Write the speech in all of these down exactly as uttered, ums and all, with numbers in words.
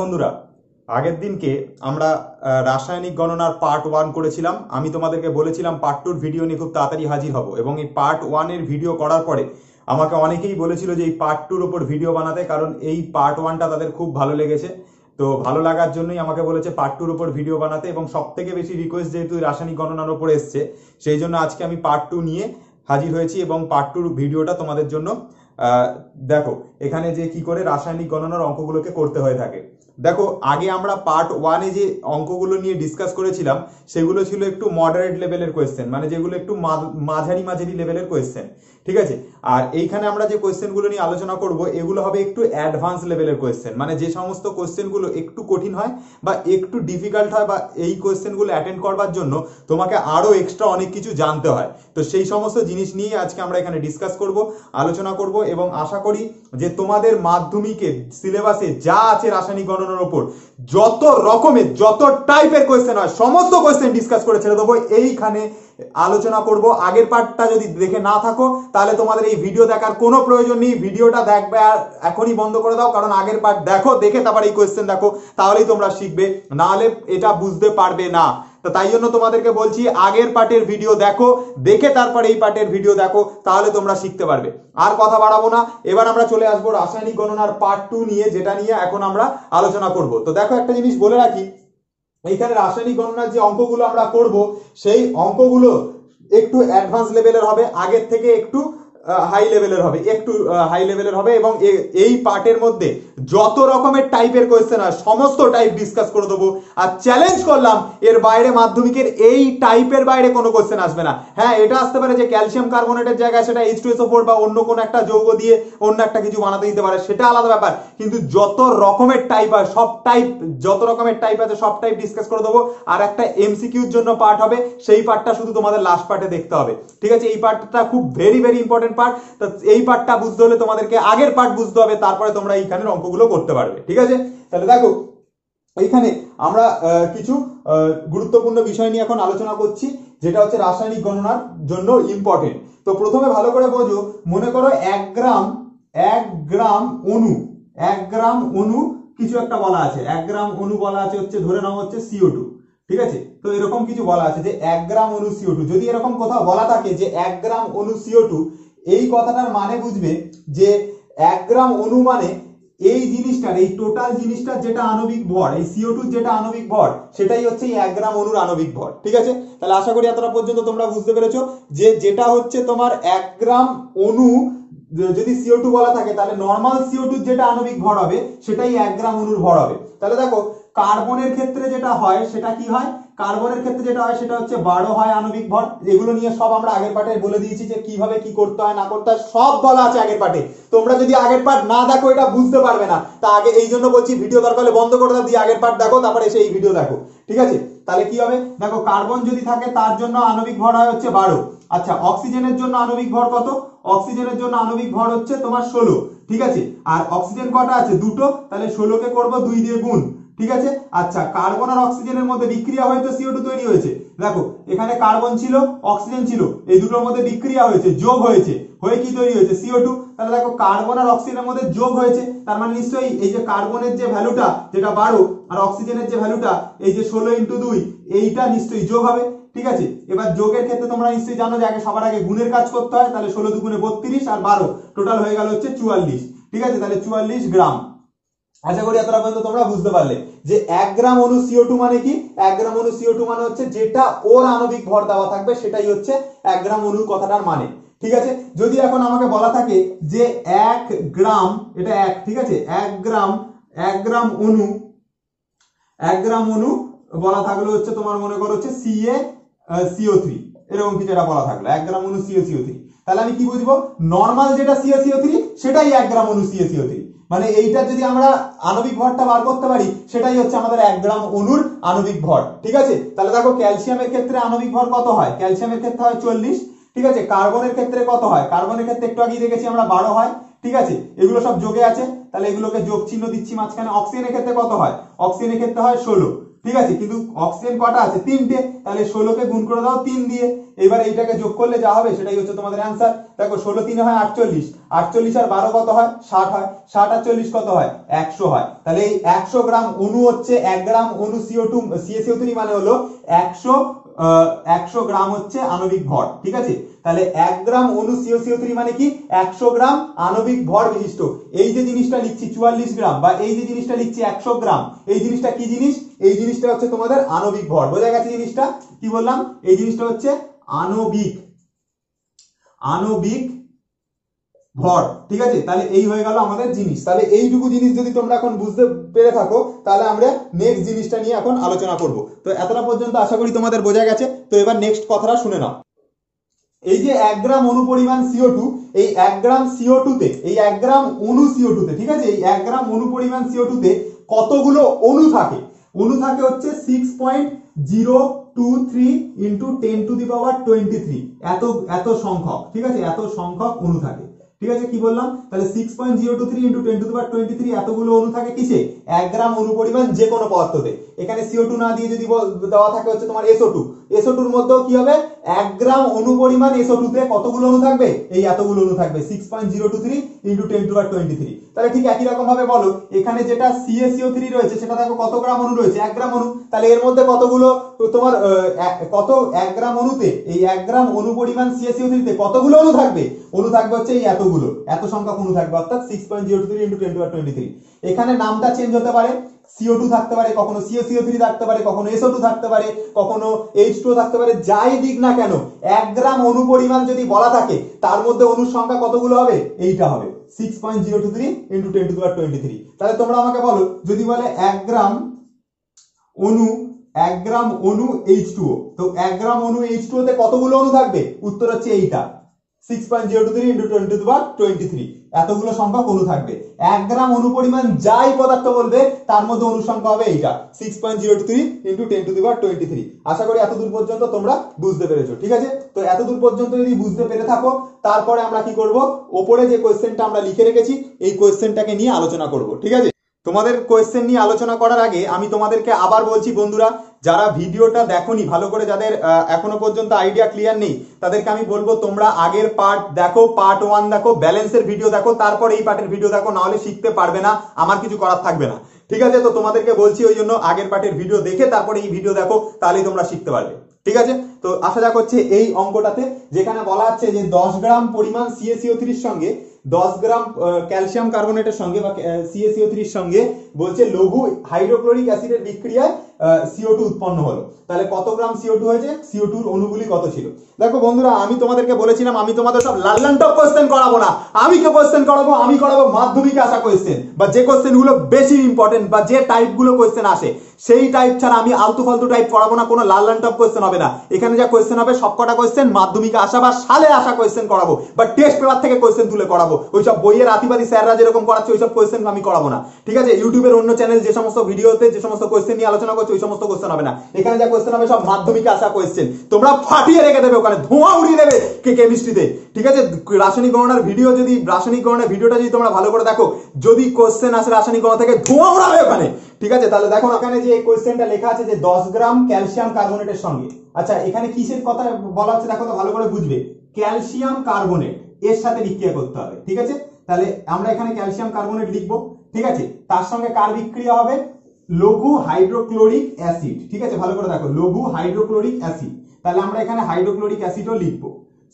বন্ধুরা আগের দিনকে আমরা রাসায়নিক গণনার পার্ট ওয়ান করেছিলাম। আমি তোমাদেরকে বলেছিলাম পার্ট টুর ভিডিও নিয়ে খুব তাড়াতাড়ি হাজির হব এবং এই পার্ট ওয়ানের ভিডিও করার পরে আমাকে অনেকেই বলেছিল যে এই পার্ট টুর ওপর ভিডিও বানাতে, কারণ এই পার্ট ওয়ানটা তাদের খুব ভালো লেগেছে। তো ভালো লাগার জন্যই আমাকে বলেছে পার্ট টুর ওপর ভিডিও বানাতে এবং সবথেকে বেশি রিকোয়েস্ট যেহেতু রাসায়নিক গণনার ওপর এসছে, সেই জন্য আজকে আমি পার্ট টু নিয়ে হাজির হয়েছি এবং পার্ট টুর ভিডিওটা তোমাদের জন্য দেখো এখানে যে কি করে রাসায়নিক গণনার অঙ্কগুলোকে করতে হয়ে থাকে। দেখো আগে আমরা পার্ট ওয়ানে যে অঙ্কগুলো নিয়ে ডিসকাস করেছিলাম সেগুলো ছিল একটু মডারেট লেভেলের কোয়েশ্চেন, মানে যেগুলো একটু মাঝারি মাঝারি লেভেলের কোয়েশ্চেন, ঠিক আছে। আর এইখানে আমরা যে কোয়েশ্চেনগুলো নিয়ে আলোচনা করব এগুলো হবে একটু অ্যাডভান্স লেভেলের কোয়েশ্চেন, মানে যে সমস্ত কোয়েশ্চেনগুলো একটু কঠিন হয় বা একটু ডিফিকাল্ট হয় বা এই কোয়েশ্চেনগুলো অ্যাটেন্ড করবার জন্য তোমাকে আরও এক্সট্রা অনেক কিছু জানতে হয়। তো সেই সমস্ত জিনিস নিয়ে আজকে আমরা এখানে ডিসকাস করব, আলোচনা করব এবং আশা করি যে তোমাদের মাধ্যমিকের সিলেবাসে যা আছে রাসায়নিক গণনার ওপর যত রকমের যত টাইপের কোয়েশ্চেন হয় সমস্ত কোয়েশ্চেন ডিসকাস করে ছেড়ে দেবো, এইখানে আলোচনা করব। আগের পার্টটা যদি দেখে না থাকো তাহলে তোমাদের এই ভিডিও দেখার কোনো প্রয়োজন নেই, ভিডিওটা দেখবে আর এখনই বন্ধ করে দাও, কারণ আগের পার্ট দেখো, দেখে তারপর এই কোয়েশ্চেন দেখো, তাহলেই তোমরা শিখবে, নাহলে এটা বুঝতে পারবে না। তো তাই জন্য তোমাদেরকে বলছি আগের পার্টের ভিডিও দেখো, দেখে তারপর এই পার্টের ভিডিও দেখো, তাহলে তোমরা শিখতে পারবে। আর কথা বাড়াবো না, এবার আমরা চলে আসবো রাসায়নিক গণনার পার্ট টু নিয়ে, যেটা নিয়ে এখন আমরা আলোচনা করব। তো দেখো একটা জিনিস বলে রাখি, এইখানে রাসায়নিক গণনার যে অঙ্কগুলো আমরা করব সেই অঙ্কগুলো একটু অ্যাডভান্স লেভেলের হবে, আগের থেকে একটু হাই লেভেলের হবে, একটু হাই লেভেলের হবে এবং এই পার্টের মধ্যে যত রকমের টাইপের কোয়েশ্চেন হয় সমস্ত টাইপ ডিসকাস করে দেবো। আর চ্যালেঞ্জ করলাম এর বাইরে মাধ্যমিকের এই টাইপের বাইরে কোনো কোয়েশ্চেন আসবে না। হ্যাঁ, এটা আসতে পারে যে ক্যালসিয়াম কার্বোনেটের জায়গায় সেটা H two S O four বা অন্য কোনো একটা যৌগ দিয়ে অন্য একটা কিছু বানাতে দিতে পারে, সেটা আলাদা ব্যাপার, কিন্তু যত রকমের টাইপ হয় সব টাইপ, যত রকমের টাইপ আছে সব টাইপ ডিসকাস করে দেবো। আর একটা এমসিকিউর জন্য পার্ট হবে, সেই পার্টটা শুধু তোমাদের লাস্ট পার্টে দেখতে হবে, ঠিক আছে। এই পার্টটা খুব ভেরি ভেরি ইম্পর্টেন্ট পার্ট, তো এই পার্টটা বুঝতে হলে তোমাদেরকে আগের পার্ট বুঝতে হবে, তারপরে তোমরা এইখানের অঙ্কগুলো করতে পারবে, ঠিক আছে। তাহলে দেখো এইখানে আমরা কিছু গুরুত্বপূর্ণ বিষয় নিয়ে এখন আলোচনা করছি, যেটা হচ্ছে রাসায়নিক গণনার জন্য ইম্পর্টেন্ট। তো প্রথমে ভালো করে বোঝো, মনে করো এক গ্রাম এক গ্রাম অণু এক গ্রাম অণু কিছু একটা বলা আছে, এক গ্রাম অণু বলা আছে হচ্ছে ধরে নাও হচ্ছে সি ও টু, ঠিক আছে। তো এরকম কিছু বলা আছে যে এক গ্রাম অণু সি ও টু, যদি এরকম কোথাও বলা থাকে যে এক গ্রাম অণু সি ও টু, এই কথাটার মানে বুঝবে যে এক গ্রাম অণু মানে এই জিনিসটার, এই টোটাল জিনিসটার যেটা আণবিক ভর, এই সি ও টু যেটা আণবিক ভর, সেটাই হচ্ছে এই এক গ্রাম অণুর আণবিক ভর, ঠিক আছে। তাহলে আশা করি এতটা পর্যন্ত তোমরা বুঝতে পেরেছো যে যেটা হচ্ছে তোমার এক গ্রাম অণু যদি সি ও টু বলা থাকে তাহলে নর্মাল সি ও টু যেটা আণবিক ভর হবে সেটাই এক গ্রাম অণুর ভর হবে। তাহলে দেখো কার্বনের ক্ষেত্রে যেটা হয় সেটা কি হয়, কার্বনের ক্ষেত্রে যেটা হয় সেটা হচ্ছে বারো হয় আণবিক ভর। এগুলো নিয়ে সব আমরা আগের পার্টে বলে দিয়েছি যে কিভাবে কি করতে হয় না করতে হয়, সব বলা আছে আগের পার্টে। তোমরা যদি আগের পার্ট না দেখো এটা বুঝতে পারবে না, তা আগে এই জন্য বলছি ভিডিও দরকার হলে বন্ধ করে দাও, দিয়ে আগের পার্ট দেখো, তারপরে এসে এই ভিডিও দেখো, ঠিক আছে। তাহলে কি হবে, দেখো কার্বন যদি থাকে তার জন্য আণবিক ভর হয় হচ্ছে বারো। আচ্ছা, অক্সিজেনের জন্য আণবিক ভর কত? অক্সিজেনের জন্য আণবিক ভর হচ্ছে তোমার ষোলো, ঠিক আছে। আর অক্সিজেন কটা আছে? দুটো, তাহলে ষোলোকে করবো দুই দিয়ে গুণ, ঠিক আছে। আচ্ছা, কার্বন আর অক্সিজেনের মধ্যে বিক্রিয়া হয়ে তো সি ও টু তৈরি হয়েছে। দেখো এখানে কার্বন ছিল, অক্সিজেন ছিল, এই দুটোর মধ্যে বিক্রিয়া হয়েছে, যোগ হয়েছে, হয়ে কি তৈরি হয়েছে সি ও টু। তাহলে দেখো কার্বন আর অক্সিজেনের মধ্যে যোগ হয়েছে, তার মানে নিশ্চয়ই এই যে কার্বনের যে ভ্যালুটা যেটা বারো আর অক্সিজেনের যে ভ্যালুটা এই যে ষোলো ইন্টু দুই, এইটা নিশ্চয়ই যোগ হবে, ঠিক আছে। এবার যোগের ক্ষেত্রে তোমরা নিশ্চয়ই জানো যে আগে সবার আগে গুণের কাজ করতে হয়, তাহলে ষোলো দুগুণে বত্রিশ আর বারো, টোটাল হয়ে গেল হচ্ছে চুয়াল্লিশ, ঠিক আছে। তাহলে চুয়াল্লিশ গ্রাম। আশা করি এতটা পর্যন্ত তোমরা বুঝতে পারলে যে এক গ্রাম অণু সি ও টু মানে কি। এক গ্রাম অণু সি ও টু মানে হচ্ছে যেটা ওর আণবিক ভর দেওয়া থাকবে সেটাই হচ্ছে এক গ্রাম অণু কথাটার মানে, ঠিক আছে। যদি এখন আমাকে বলা থাকে যে এক গ্রাম, এটা এক, ঠিক আছে, এক গ্রাম এক গ্রাম অণু এক গ্রাম অণু বলা থাকলে হচ্ছে তোমার মনে করো হচ্ছে C A C O three, এরকম কিছু এটা বলা থাকলো এক গ্রাম অণু C A C O three, তাহলে আমি কি বুঝবো নর্মাল যেটা C A C O three সেটাই এক গ্রাম অণু C A C O three, মানে এইটা যদি আমরা আণবিক ভরটা বার করতে পারি সেটাই হচ্ছে আমাদের এক গ্রাম অণুর আণবিক ভর, ঠিক আছে। তাহলে দেখো ক্যালসিয়ামের ক্ষেত্রে আণবিক ভর কত হয়? ক্যালসিয়ামের ক্ষেত্রে হয় চল্লিশ, ঠিক আছে। কার্বনের ক্ষেত্রে কত হয়? কার্বনের ক্ষেত্রে একটু আগেই দেখেছি আমরা বারো হয়, ঠিক আছে। এগুলো সব যোগে আছে, তাহলে এগুলোকে যোগ চিহ্ন দিচ্ছি মাঝখানে। অক্সিজেনের ক্ষেত্রে কত হয়? অক্সিজেনের ক্ষেত্রে হয় ষোলো, ठीक है क्योंकि ऑक्सीजन कटा आछे तीनटे তাহলে ষোলো के गुण कर दाओ तीन दिए এবার এইটাকে যোগ করলে যা হবে সেটাই হচ্ছে তোমাদের आंसर। দেখো ষোলো तीन হয় আটচল্লিশ আটচল্লিশ আর বারো কত হয় ষাট হয় ষাট আর চল্লিশ কত হয় একশো হয় তাহলে এই একশো গ্রাম অণু হচ্ছে এক গ্রাম অণু C O two C S O three মানে হলো একশো একশো গ্রাম হচ্ছে আণবিক ভর। ঠিক আছে তাহলে এক গ্রাম অণু সি ও থ্রি মানে কি একশো গ্রাম আণবিক ভর বিশিষ্ট। এই যে জিনিসটা লিখছি চুয়াল্লিশ গ্রাম বা এই যে জিনিসটা লিখছি একশো গ্রাম এই জিনিসটা কি জিনিস এই জিনিসটা হচ্ছে তোমাদের আণবিক ভর। বোঝা গেছে জিনিসটা কি বললাম এই জিনিসটা হচ্ছে আণবিক আণবিক ভর। ঠিক আছে তাহলে এই হয়ে গেল আমাদের জিনিস। তাহলে এইটুকু জিনিস যদি তোমরা এখন বুঝতে পেরে থাকো তাহলে আমরা নেক্সট জিনিসটা নিয়ে এখন আলোচনা করব। তো এতটা পর্যন্ত আশা করি তোমাদের বোঝা গেছে। তো এবার নেক্সট কথাটা শুনে নাও। এই যে এক গ্রাম অণু পরিমাণ সি ও টু এই এক গ্রাম সি ও টু তে এই এক গ্রাম অণু সি ও টু তে ঠিক আছে এই এক গ্রাম অণু পরিমাণ সি ও টু তে কতগুলো অণু থাকে অণু থাকে হচ্ছে six point zero two three into ten to the power twenty three এত এত সংখ্যক ঠিক আছে এত সংখ্যক অণু থাকে। ঠিক আছে কি বললাম তাহলে six point zero two three into ten to the power twenty three এতগুলো অণু থাকে কিসে এক গ্রাম অণু পরিমাণ যে কোনো পদার্থতে। এখানে সি ও টু না দিয়ে যদি দেওয়া থাকে হচ্ছে তোমার এসও টু এসও টুর মধ্যেও কি হবে এক গ্রাম অণু পরিমাণ এসও টু তে কতগুলো অণু থাকবে এই এতগুলো অণু থাকবে six point zero two three into ten to the power twenty three. তাহলে ঠিক একই রকম ভাবে বলো এখানে যেটা সি এস ও থ্রি রয়েছে সেটা দেখো কত গ্রাম অণু রয়েছে এক গ্রাম অণু তাহলে এর মধ্যে কতগুলো তোমার কত এক গ্রাম অণুতে এই এক গ্রাম অণু পরিমাণ সি এস ও থ্রি তে কতগুলো অণু থাকবে অণু থাকবে হচ্ছে এই এতগুলো এত সংখ্যক অণু থাকবে অর্থাৎ six point zero two three into ten to the power twenty three. এখানে নামটা চেঞ্জ হতে পারে সি ও টু থাকতে পারে কখনো সি এস ও থ্রি থাকতে পারে কখনো এসও টু থাকতে পারে কখনো এইচ টু থাকতে পারে যাই দিক না কেন এক গ্রাম অণু পরিমাণ যদি বলা থাকে তার মধ্যে অণুর সংখ্যা কতগুলো হবে এইটা হবে six point zero two three into ten to the power twenty three. তাহলে তোমরা আমাকে বলো যদি বলে এক গ্রাম অণু এক গ্রাম অণু এইচ টু ও তো এক গ্রাম অণু এইচ টু ও তে কতগুলো অণু থাকবে উত্তর হচ্ছে এইটা six point zero two three into ten to the power twenty three এতগুলো সংখ্যক অণু থাকবে এক গ্রাম অণু পরিমাণ যাই পদার্থ বলবে তার মধ্যে অণু সংখ্যা হবে এইটা six point zero two three into ten to the power twenty three. আশা করি এতদূর পর্যন্ত তোমরা বুঝতে পেরেছো। ঠিক আছে তো এতদূর পর্যন্ত যদি বুঝতে পেরে থাকো তারপরে আমরা কি করব ওপরে যে কোয়েশ্চেনটা আমরা লিখে রেখেছি এই কোয়েশ্চেনটাকে নিয়ে আলোচনা করব। ঠিক আছে তোমাদের কোয়েশ্চেন নিয়ে আলোচনা করার আগে আমি তোমাদেরকে আবার বলছি বন্ধুরা যারা ভিডিওটা দেখোনি ভালো করে যাদের এখনো পর্যন্ত আইডিয়া ক্লিয়ার নেই তাদেরকে আমি বলবো তোমরা আগের পার্ট দেখো পার্ট ওয়ান দেখো ব্যালেন্সের ভিডিও দেখো তারপর এই পার্টের ভিডিও দেখো নাহলে শিখতে পারবে না আমার কিছু করার থাকবে না। ঠিক আছে তো তোমাদেরকে বলছি ওই জন্য আগের পার্টের ভিডিও দেখে তারপরে এই ভিডিও দেখো তাহলেই তোমরা শিখতে পারবে। ঠিক আছে তো আশা যা করছে এই অঙ্কটাতে যেখানে বলা হচ্ছে যে দশ গ্রাম পরিমাণ সি এস ও থ্রি এর সঙ্গে দশ গ্রাম ক্যালসিয়াম কার্বনেটের সঙ্গে বা সি এস ও থ্রি এর সঙ্গে বলছে লঘু হাইড্রোক্লোরিক অ্যাসিডের বিক্রিয়ায় সি ও টু উৎপন্ন হলো তাহলে কত গ্রাম সি ও টু হয়েছে সি ও টু এর অণুগুলি কত ছিল। দেখো বন্ধুরা আমি তোমাদেরকে বলেছিলাম আমি তোমাদের সব লাল্লান টপ কোশ্চেন করাবো না আমি কে কোশ্চেন করাবো আমি করাবো মাধ্যমিকে আসা কোশ্চেন বা যে কোশ্চেনগুলো বেশি ইম্পর্টেন্ট বা যে টাইপগুলো কোশ্চেন আসে সেই টাইপ ছাড়া আমি আলতু ফালতু টাইপ করাবো না কোনো লাল্লান টপ কোশ্চেন হবে না। এখানে যা কোশ্চেন হবে সবকটা কোশ্চেন মাধ্যমিকে আসা বা সালে আসা কোশ্চেন করাবো বা টেস্ট পেপার থেকে কোশ্চেন তুলে করাবো ওইসব বইয়ের আতিবাদী স্যাররা যেরকম করাচ্ছে ওইসব কোশ্চেন আমি করাবো না। ঠিক আছে ইউটিউবের অন্য চ্যানেল যে সমস্ত ভিডিওতে যে সমস্ত কোশ্চেন নিয়ে আলোচনা করছে ওই সমস্ত কোশ্চেন হবে না। এখানে যা কোশ্চেন হবে সব মাধ্যমিকে আসা কোশ্চেন তোমরা ফাটিয়ে রেখে দেবে ওখানে ধোঁয়া উড়িয়ে দেবে কে কেমিস্ট্রিতে। ঠিক আছে রাসায়নিক গণনার ভিডিও যদি রাসায়নিক গণনার ভিডিওটা যদি তোমরা ভালো করে দেখো যদি কোশ্চেন আসে রাসায়নিক গণনা থেকে ধোঁয়া উড়াবে ওখানে। ঠিক আছে তাহলে দেখো ওখানে যে কোশ্চেনটা লেখা আছে যে দশ গ্রাম ক্যালসিয়াম কার্বনেটের সঙ্গে আচ্ছা এখানে কিসের কথা বলা হচ্ছে দেখো তো ভালো করে বুঝবে ক্যালসিয়াম কার্বনেট এর সাথে বিক্রিয়া করতে হবে। ঠিক আছে তাহলে আমরা এখানে ক্যালসিয়াম কার্বনেট লিখবো। ঠিক আছে তার সঙ্গে কার বিক্রিয়া হবে লঘু হাইড্রোক্লোরিক অ্যাসিড। ঠিক আছে ভালো করে দেখো লঘু হাইড্রোক্লোরিক অ্যাসিড তাহলে আমরা এখানে হাইড্রোক্লোরিক অ্যাসিডও লিখবো।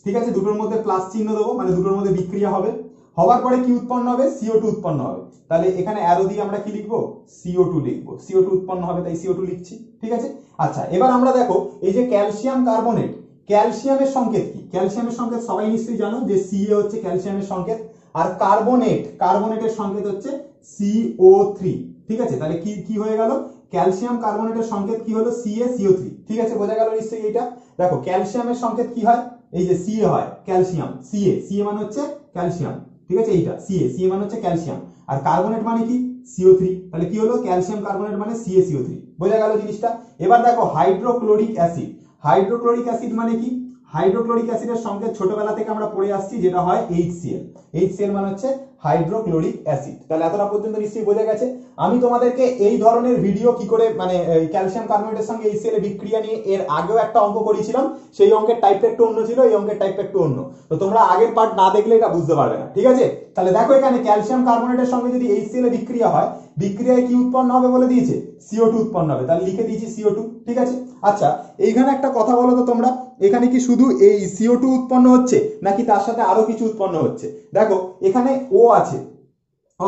ঠিক আছে দুটোর মধ্যে প্লাস চিহ্ন দেবো মানে দুটোর মধ্যে বিক্রিয়া হবে হওয়ার পরে কি উৎপন্ন হবে সি ও টু উৎপন্ন হবে তাহলে এখানে অ্যারো দিয়ে আমরা কি লিখবো সি ও টু লিখবো সি ও টু উৎপন্ন হবে তাই সি ও টু লিখছি। ঠিক আছে আচ্ছা এবার আমরা দেখো এই যে ক্যালসিয়াম কার্বনেট ক্যালসিয়ামের সংকেত কি ক্যালসিয়ামের সংকেত সবাই নিশ্চয়ই জানো যে সি এ হচ্ছে ক্যালসিয়ামের সংকেত আর কার্বনেট কার্বনেটের সংকেত হচ্ছে সি ও থ্রি। ঠিক আছে তাহলে কি কি হয়ে গেল ক্যালসিয়াম কার্বনেটের সংকেত কি হলো C A C O three. ঠিক আছে বোঝা গেল নিশ্চয়ই এটা দেখো ক্যালসিয়ামের সংকেত কি হয় এই যে সি এ হয় calcium C A C A মানে হচ্ছে ক্যালসিয়াম। ঠিক আছে এইটা সি এ সি এ মানে হচ্ছে ক্যালসিয়াম আর কার্বনেট মানে কি সি ও থ্রি তাহলে কি হলো ক্যালসিয়াম কার্বনেট মানে C A C O three বোঝা গেল জিনিসটা। এবার দেখো হাইড্রোক্লোরিক অ্যাসিড হাইড্রোক্লোরিক অ্যাসিড মানে কি হাইড্রোক্লোরিক অ্যাসিডের সংকেত ছোটবেলা থেকে আমরা পড়ে আসছি যেটা হয় H C L H C L মানে হচ্ছে हाइड्रोक्लोरिक एसिड তাহলে এতটা পর্যন্ত নিশ্চয়ই বোঝা গেছে আমি তোমাদেরকে এই ধরনের ভিডিও কি করে মানে ক্যালসিয়াম কার্বোনেটের সঙ্গে এই সেলে বিক্রিয়া নিয়ে এর আগেও একটা অঙ্ক করেছিলাম সেই অঙ্কের টাইপটা একটু অন্য ছিল এই অঙ্কের টাইপটা একটু অন্য তো তোমরা আগের পার্ট না দেখলে এটা বুঝতে পারবে না ঠিক আছে তাহলে দেখো এখানে ক্যালসিয়াম কার্বোনেটের সঙ্গে যদি এই সেলে বিক্রিয়া হয় বিক্রিয়ায় কি উৎপন্ন হবে বলে দিয়েছে সি ও টু উৎপন্ন হবে তাহলে লিখে দিয়েছি সি ও টু ঠিক আছে আচ্ছা এইখানে একটা কথা বলো তো তোমরা এখানে কি শুধু এই সি ও টু উৎপন্ন হচ্ছে নাকি তার সাথে আরো কিছু উৎপন্ন হচ্ছে দেখো এখানে O আছে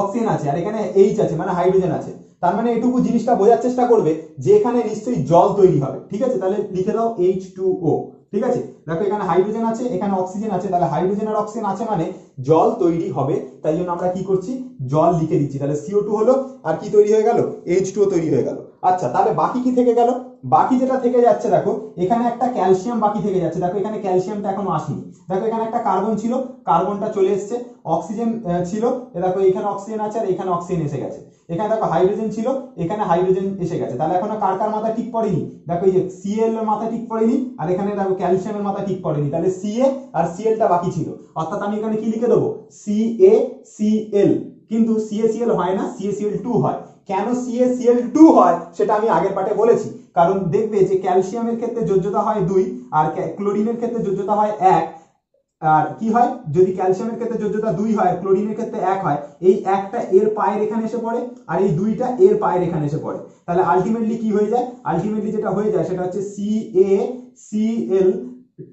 অক্সিজেন আছে আর এখানে H আছে মানে হাইড্রোজেন আছে তার মানে এটুকু জিনিসটা বোঝার চেষ্টা করবে যে এখানে নিশ্চয়ই জল তৈরি হবে ঠিক আছে তাহলে লিখে দাও এইচ টু ও ঠিক আছে দেখো এখানে হাইড্রোজেন আছে এখানে অক্সিজেন আছে তাহলে হাইড্রোজেন আর অক্সিজেন আছে মানে জল তৈরি হবে তাই জন্য আমরা কি করছি জল লিখে দিচ্ছি তাহলে সি ও টু হলো আর কি তৈরি হয়ে গেল এইচ টু ও তৈরি হয়ে গেল আচ্ছা তাহলে বাকি কি থেকে গেল বাকি যেটা থেকে যাচ্ছে দেখো এখানে একটা ক্যালসিয়াম বাকি থেকে যাচ্ছে দেখো এখানে ক্যালসিয়ামটা এখনো আসেনি দেখো এখানে একটা কার্বন ছিল কার্বনটা চলে আসছে অক্সিজেন ছিল দেখো এখানে অক্সিজেন আছে আর এখানে অক্সিজেন এসে গেছে এখানে দেখো হাইড্রোজেন ছিল এখানে হাইড্রোজেন এসে গেছে তাহলে এখন কার কার মাথা ঠিক পড়েনি দেখো এই যে সিএল এর মাথা ঠিক পড়েনি আর এখানে দেখো ক্যালসিয়ামের মাথা ঠিক পড়েনি তাহলে সিএ আর সিএলটা বাকি ছিল অর্থাৎ আমি এখানে কি লিখে দেবো সিএসিএল কিন্তু সিএসিএল হয় না সিএসিএল টু হয় কেন সিএসিএল টু হয় সেটা আমি আগের পাঠে বলেছি কারণ দেখবে যে ক্যালসিয়ামের ক্ষেত্রে যোজ্যতা হয় দুই আর ক্লোরিনের ক্ষেত্রে যোজ্যতা হয় এক আর কি হয় যদি ক্যালসিয়ামের ক্ষেত্রে যোজ্যতা দুই হয় ক্লোরিনের ক্ষেত্রে এক হয় এই একটা এর পায়ের এখানে এসে পড়ে আর এই দুইটা এর পায়ের এখানে এসে পড়ে তাহলে আলটিমেটলি কি হয়ে যায় আলটিমেটলি যেটা হয়ে যায় সেটা হচ্ছে C A C L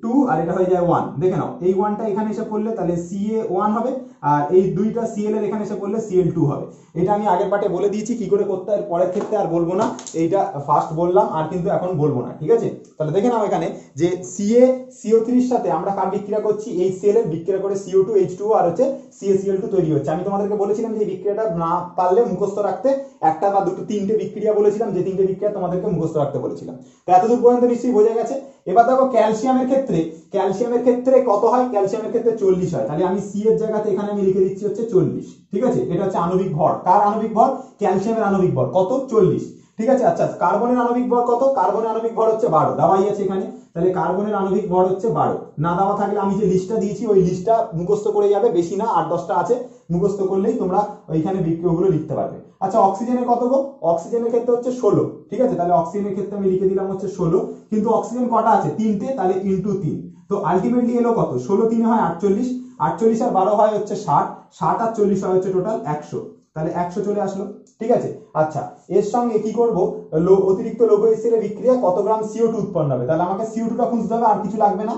two আর এটা হয়ে যায় ওয়ান দেখে নাও এই ওয়ানটা এখানে এসে পড়লে তাহলে সি এ ওয়ান হবে আর এই দুইটা সিএল এর এখানে এসে পড়লে সি এল টু হবে এটা আমি আগের পাঠে বলে দিয়েছি কি করে করতে এর পরের ক্ষেত্রে আর বলবো না এইটা ফার্স্ট বললাম আর কিন্তু এখন বলবো না ঠিক আছে তাহলে দেখে নাও এখানে যে C A C O three এর সাথে আমরা কার বিক্রিয়া করছি এই সিএল এর বিক্রিয়া করে C O two H two আর হচ্ছে C A C L two তৈরি হচ্ছে আমি তোমাদেরকে বলেছিলাম যে এই বিক্রিয়াটা না পারলে মুখস্থ রাখতে একটা বা দুটো তিনটে বিক্রিয়া বলেছিলাম যে তিনটে বিক্রিয়া তোমাদেরকে মুখস্থ রাখতে বলেছিলাম তো এতদূর পর্যন্ত নিশ্চয়ই বোঝা গেছে এবার দেখো ক্যালসিয়ামের ক্ষেত্রে ক্যালসিয়ামের ক্ষেত্রে কত হয় ক্যালসিয়ামের ক্ষেত্রে চল্লিশ হয় তাহলে আমি সি এর জায়গাতে এখানে আমি লিখে দিচ্ছি হচ্ছে চল্লিশ ঠিক আছে এটা হচ্ছে আণবিক ভর কার আণবিক ভর ক্যালসিয়ামের আণবিক ভর কত চল্লিশ ঠিক আছে আচ্ছা কার্বনের আণবিক ভর কত কার্বনের আণবিক ভর হচ্ছে বারো দাওয়াই আছে এখানে তাহলে কার্বনের আণবিক ভর হচ্ছে বারো না দেওয়া থাকলে আমি যে লিস্টটা দিয়েছি ওই লিস্টটা মুখস্থ করে যাবে বেশি না আট দশটা আছে মুখস্থ করলেই তোমরা ওইখানে বিক্রিয়াগুলো লিখতে পারবে আচ্ছা অক্সিজেনের কত গো অক্সিজেনের ক্ষেত্রে হচ্ছে ষোলো ঠিক আছে তাহলে অক্সিজেনের ক্ষেত্রে আমি লিখে দিলাম হচ্ছে ষোলো কিন্তু অক্সিজেন কটা আছে তিনটে তাহলে ইন্টু তিন তো আলটিমেটলি এলো কত ষোলো তিনে হয় আটচল্লিশ আটচল্লিশ আর বারো হয় হচ্ছে ষাট ষাট আর চল্লিশ হয় হচ্ছে টোটাল একশো তাহলে একশো চলে আসলো ঠিক আছে আচ্ছা এর সঙ্গে কি করব অতিরিক্ত লৌহ এসিডের বিক্রিয়া কত গ্রাম সি ও টু উৎপন্ন হবে তাহলে আমাকে সি ও টু টা খুঁজতে হবে আর কিছু লাগবে না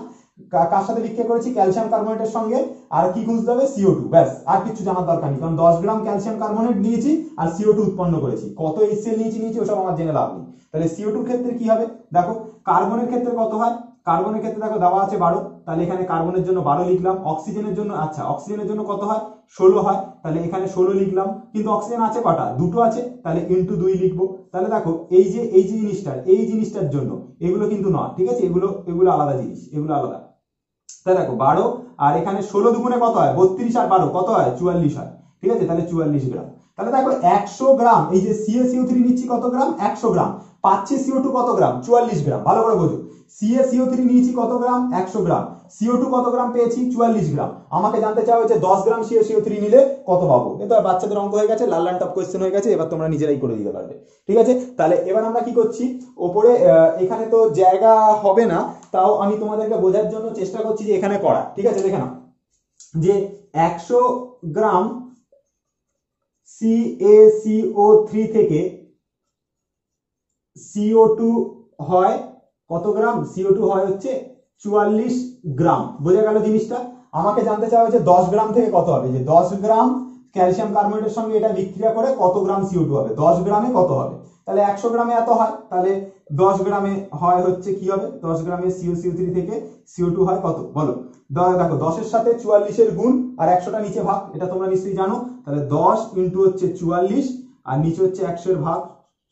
কার সাথে বিক্রিয়া করেছি ক্যালসিয়াম কার্বোনেটের সঙ্গে আর কি খুঁজতে হবে সি ও টু ব্যাস আর কিছু জানার দরকার নেই কারণ দশ গ্রাম ক্যালসিয়াম কার্বোনেট নিয়েছি আর সি ও টু উৎপন্ন করেছি কত এইচসিএল নিয়েছি নিয়েছি ওসব আমার জেনে লাভ নেই তাহলে সি ও টু ক্ষেত্রে কি হবে দেখো কার্বনের ক্ষেত্রে কত হয় কার্বনের ক্ষেত্রে দেখো দেওয়া আছে বারো তাহলে এখানে কার্বনের জন্য বারো লিখলাম অক্সিজেনের জন্য আচ্ছা অক্সিজেনের জন্য কত হয় ষোলো হয় তাহলে এখানে ষোলো লিখলাম কিন্তু অক্সিজেন আছে কটা দুটো আছে তাহলে ইন্টু দুই লিখবো তাহলে দেখো এই যে এই যে জিনিসটার এই জিনিসটার জন্য এগুলো কিন্তু নয় ঠিক আছে এগুলো এগুলো আলাদা জিনিস এগুলো আলাদা তাহলে দেখো বারো আর এখানে ষোলো দুগুণে কত হয় বত্রিশ আর বারো কত হয় চুয়াল্লিশ হয় ঠিক আছে তাহলে চুয়াল্লিশ গ্রাম তাহলে দেখো একশো গ্রাম এই যে C A C O three নিচ্ছি কত গ্রাম একশো গ্রাম পাচ্ছি সি ও টু কত গ্রাম চুয়াল্লিশ গ্রাম ভালো করে বোঝো C A C O three নিয়েছি কত গ্রাম একশো গ্রাম সি ও টু কত গ্রাম পেয়েছি চুয়াল্লিশ গ্রাম আমাকে জানতে চাওয়া হয়েছে দশ gram C A C O three নিলে কত পাবো এ তো বাচ্চাদের অঙ্ক হয়ে গেছে লাল লাল টপ কোয়েশ্চেন হয়ে গেছে এবার তোমরা নিজেরাই করে দিতে পারবে ঠিক আছে তাহলে এবার আমরা কি করছি ওপরে এখানে তো জায়গা হবে না তাও আমি তোমাদেরকে বোঝার জন্য চেষ্টা করছি যে এখানে করা ঠিক আছে দেখে নাও যে একশো gram C A C O three থেকে সি ও টু হয় কত গ্রাম সি ও টু হয় হচ্ছে চুয়াল্লিশ গ্রাম বোঝা গেল জিনিসটা আমাকে জানতে চাওয়া হয়েছে দশ গ্রাম থেকে কত হবে যে দশ গ্রাম ক্যালসিয়াম কার্বোনেটের সঙ্গে এটা বিক্রিয়া করে কত গ্রাম সি ও টু হবে দশ গ্রামে কত হবে তাহলে একশো গ্রামে এত হয় তাহলে দশ গ্রামে হয় হচ্ছে কি হবে দশ গ্রামে C O C O three থেকে সি ও টু হয় কত বলো দেখো দশের সাথে চুয়াল্লিশের গুণ আর একশোটা নিচে ভাগ এটা তোমরা নিশ্চয়ই জানো তাহলে দশ ইন্টু হচ্ছে চুয়াল্লিশ আর নিচে হচ্ছে একশো এর ভাগ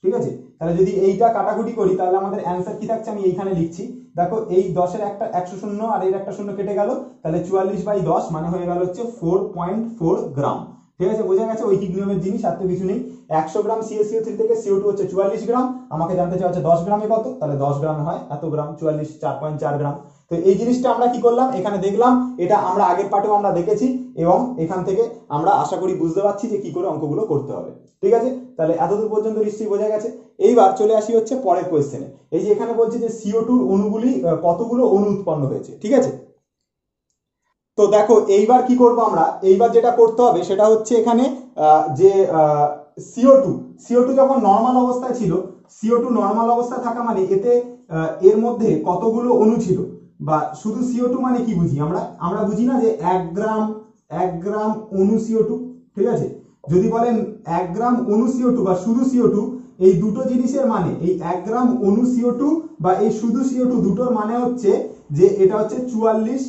ঠিক আছে তাহলে যদি এইটা কাটাকুটি করি তাহলে আমাদের অ্যান্সার কি থাকছে আমি এইখানে লিখছি দেখো এই দশের একটা একশো শূন্য আর এর একটা শূন্য কেটে গেল তাহলে চুয়াল্লিশ বাই দশ মানে হয়ে গেল হচ্ছে ফোর পয়েন্ট ফোর গ্রাম ঠিক আছে বোঝা গেছে ওই ঠিক নিয়মের জিনিস আর তো কিছু নেই একশো gram C A C O three থেকে সি ও টু হচ্ছে চুয়াল্লিশ গ্রাম আমাকে জানতে চাওয়া হচ্ছে দশ গ্রামে কত তাহলে দশ গ্রামে হয় এত গ্রাম চুয়াল্লিশ চার পয়েন্ট চার গ্রাম তো এই জিনিসটা আমরা কি করলাম এখানে দেখলাম এটা আমরা আগের পার্টেও আমরা দেখেছি एखान आशा करी बुझते कि अंकगुलो करते हैं। ठीक है ताहले एतदूर पर्यन्त निश्चयই बोझा गेছে। এইবার চলে আসি হচ্ছে পরের কোশ্চেনে। এই যে এখানে বলছে যে সি ও টু অণুগুলি কতগুলো অণু উৎপন্ন হয়েছে। ঠিক আছে তো দেখো এইবার কি করব আমরা, এইবার যেটা করতে হবে সেটা হচ্ছে এখানে যে C O two C O two যখন নরমাল অবস্থায় ছিল, সি ও টু নরমাল অবস্থায় থাকা মানে এতে এর মধ্যে কতগুলো অণু ছিল, বা শুধু সি ও টু মানে কি বুঝি আমরা আমরা বুঝি না যে এক গ্রাম এক গ্রাম অণু সি ও টু। ঠিক আছে যদি বলেন এক গ্রাম অণু সি ও টু বা শুধু সি ও টু, এই দুটো জিনিসের মানে এই এক গ্রাম অণু সি ও টু বা এই শুধু সি ও টু দুটোর মানে হচ্ছে যে এটা হচ্ছে চুয়াল্লিশ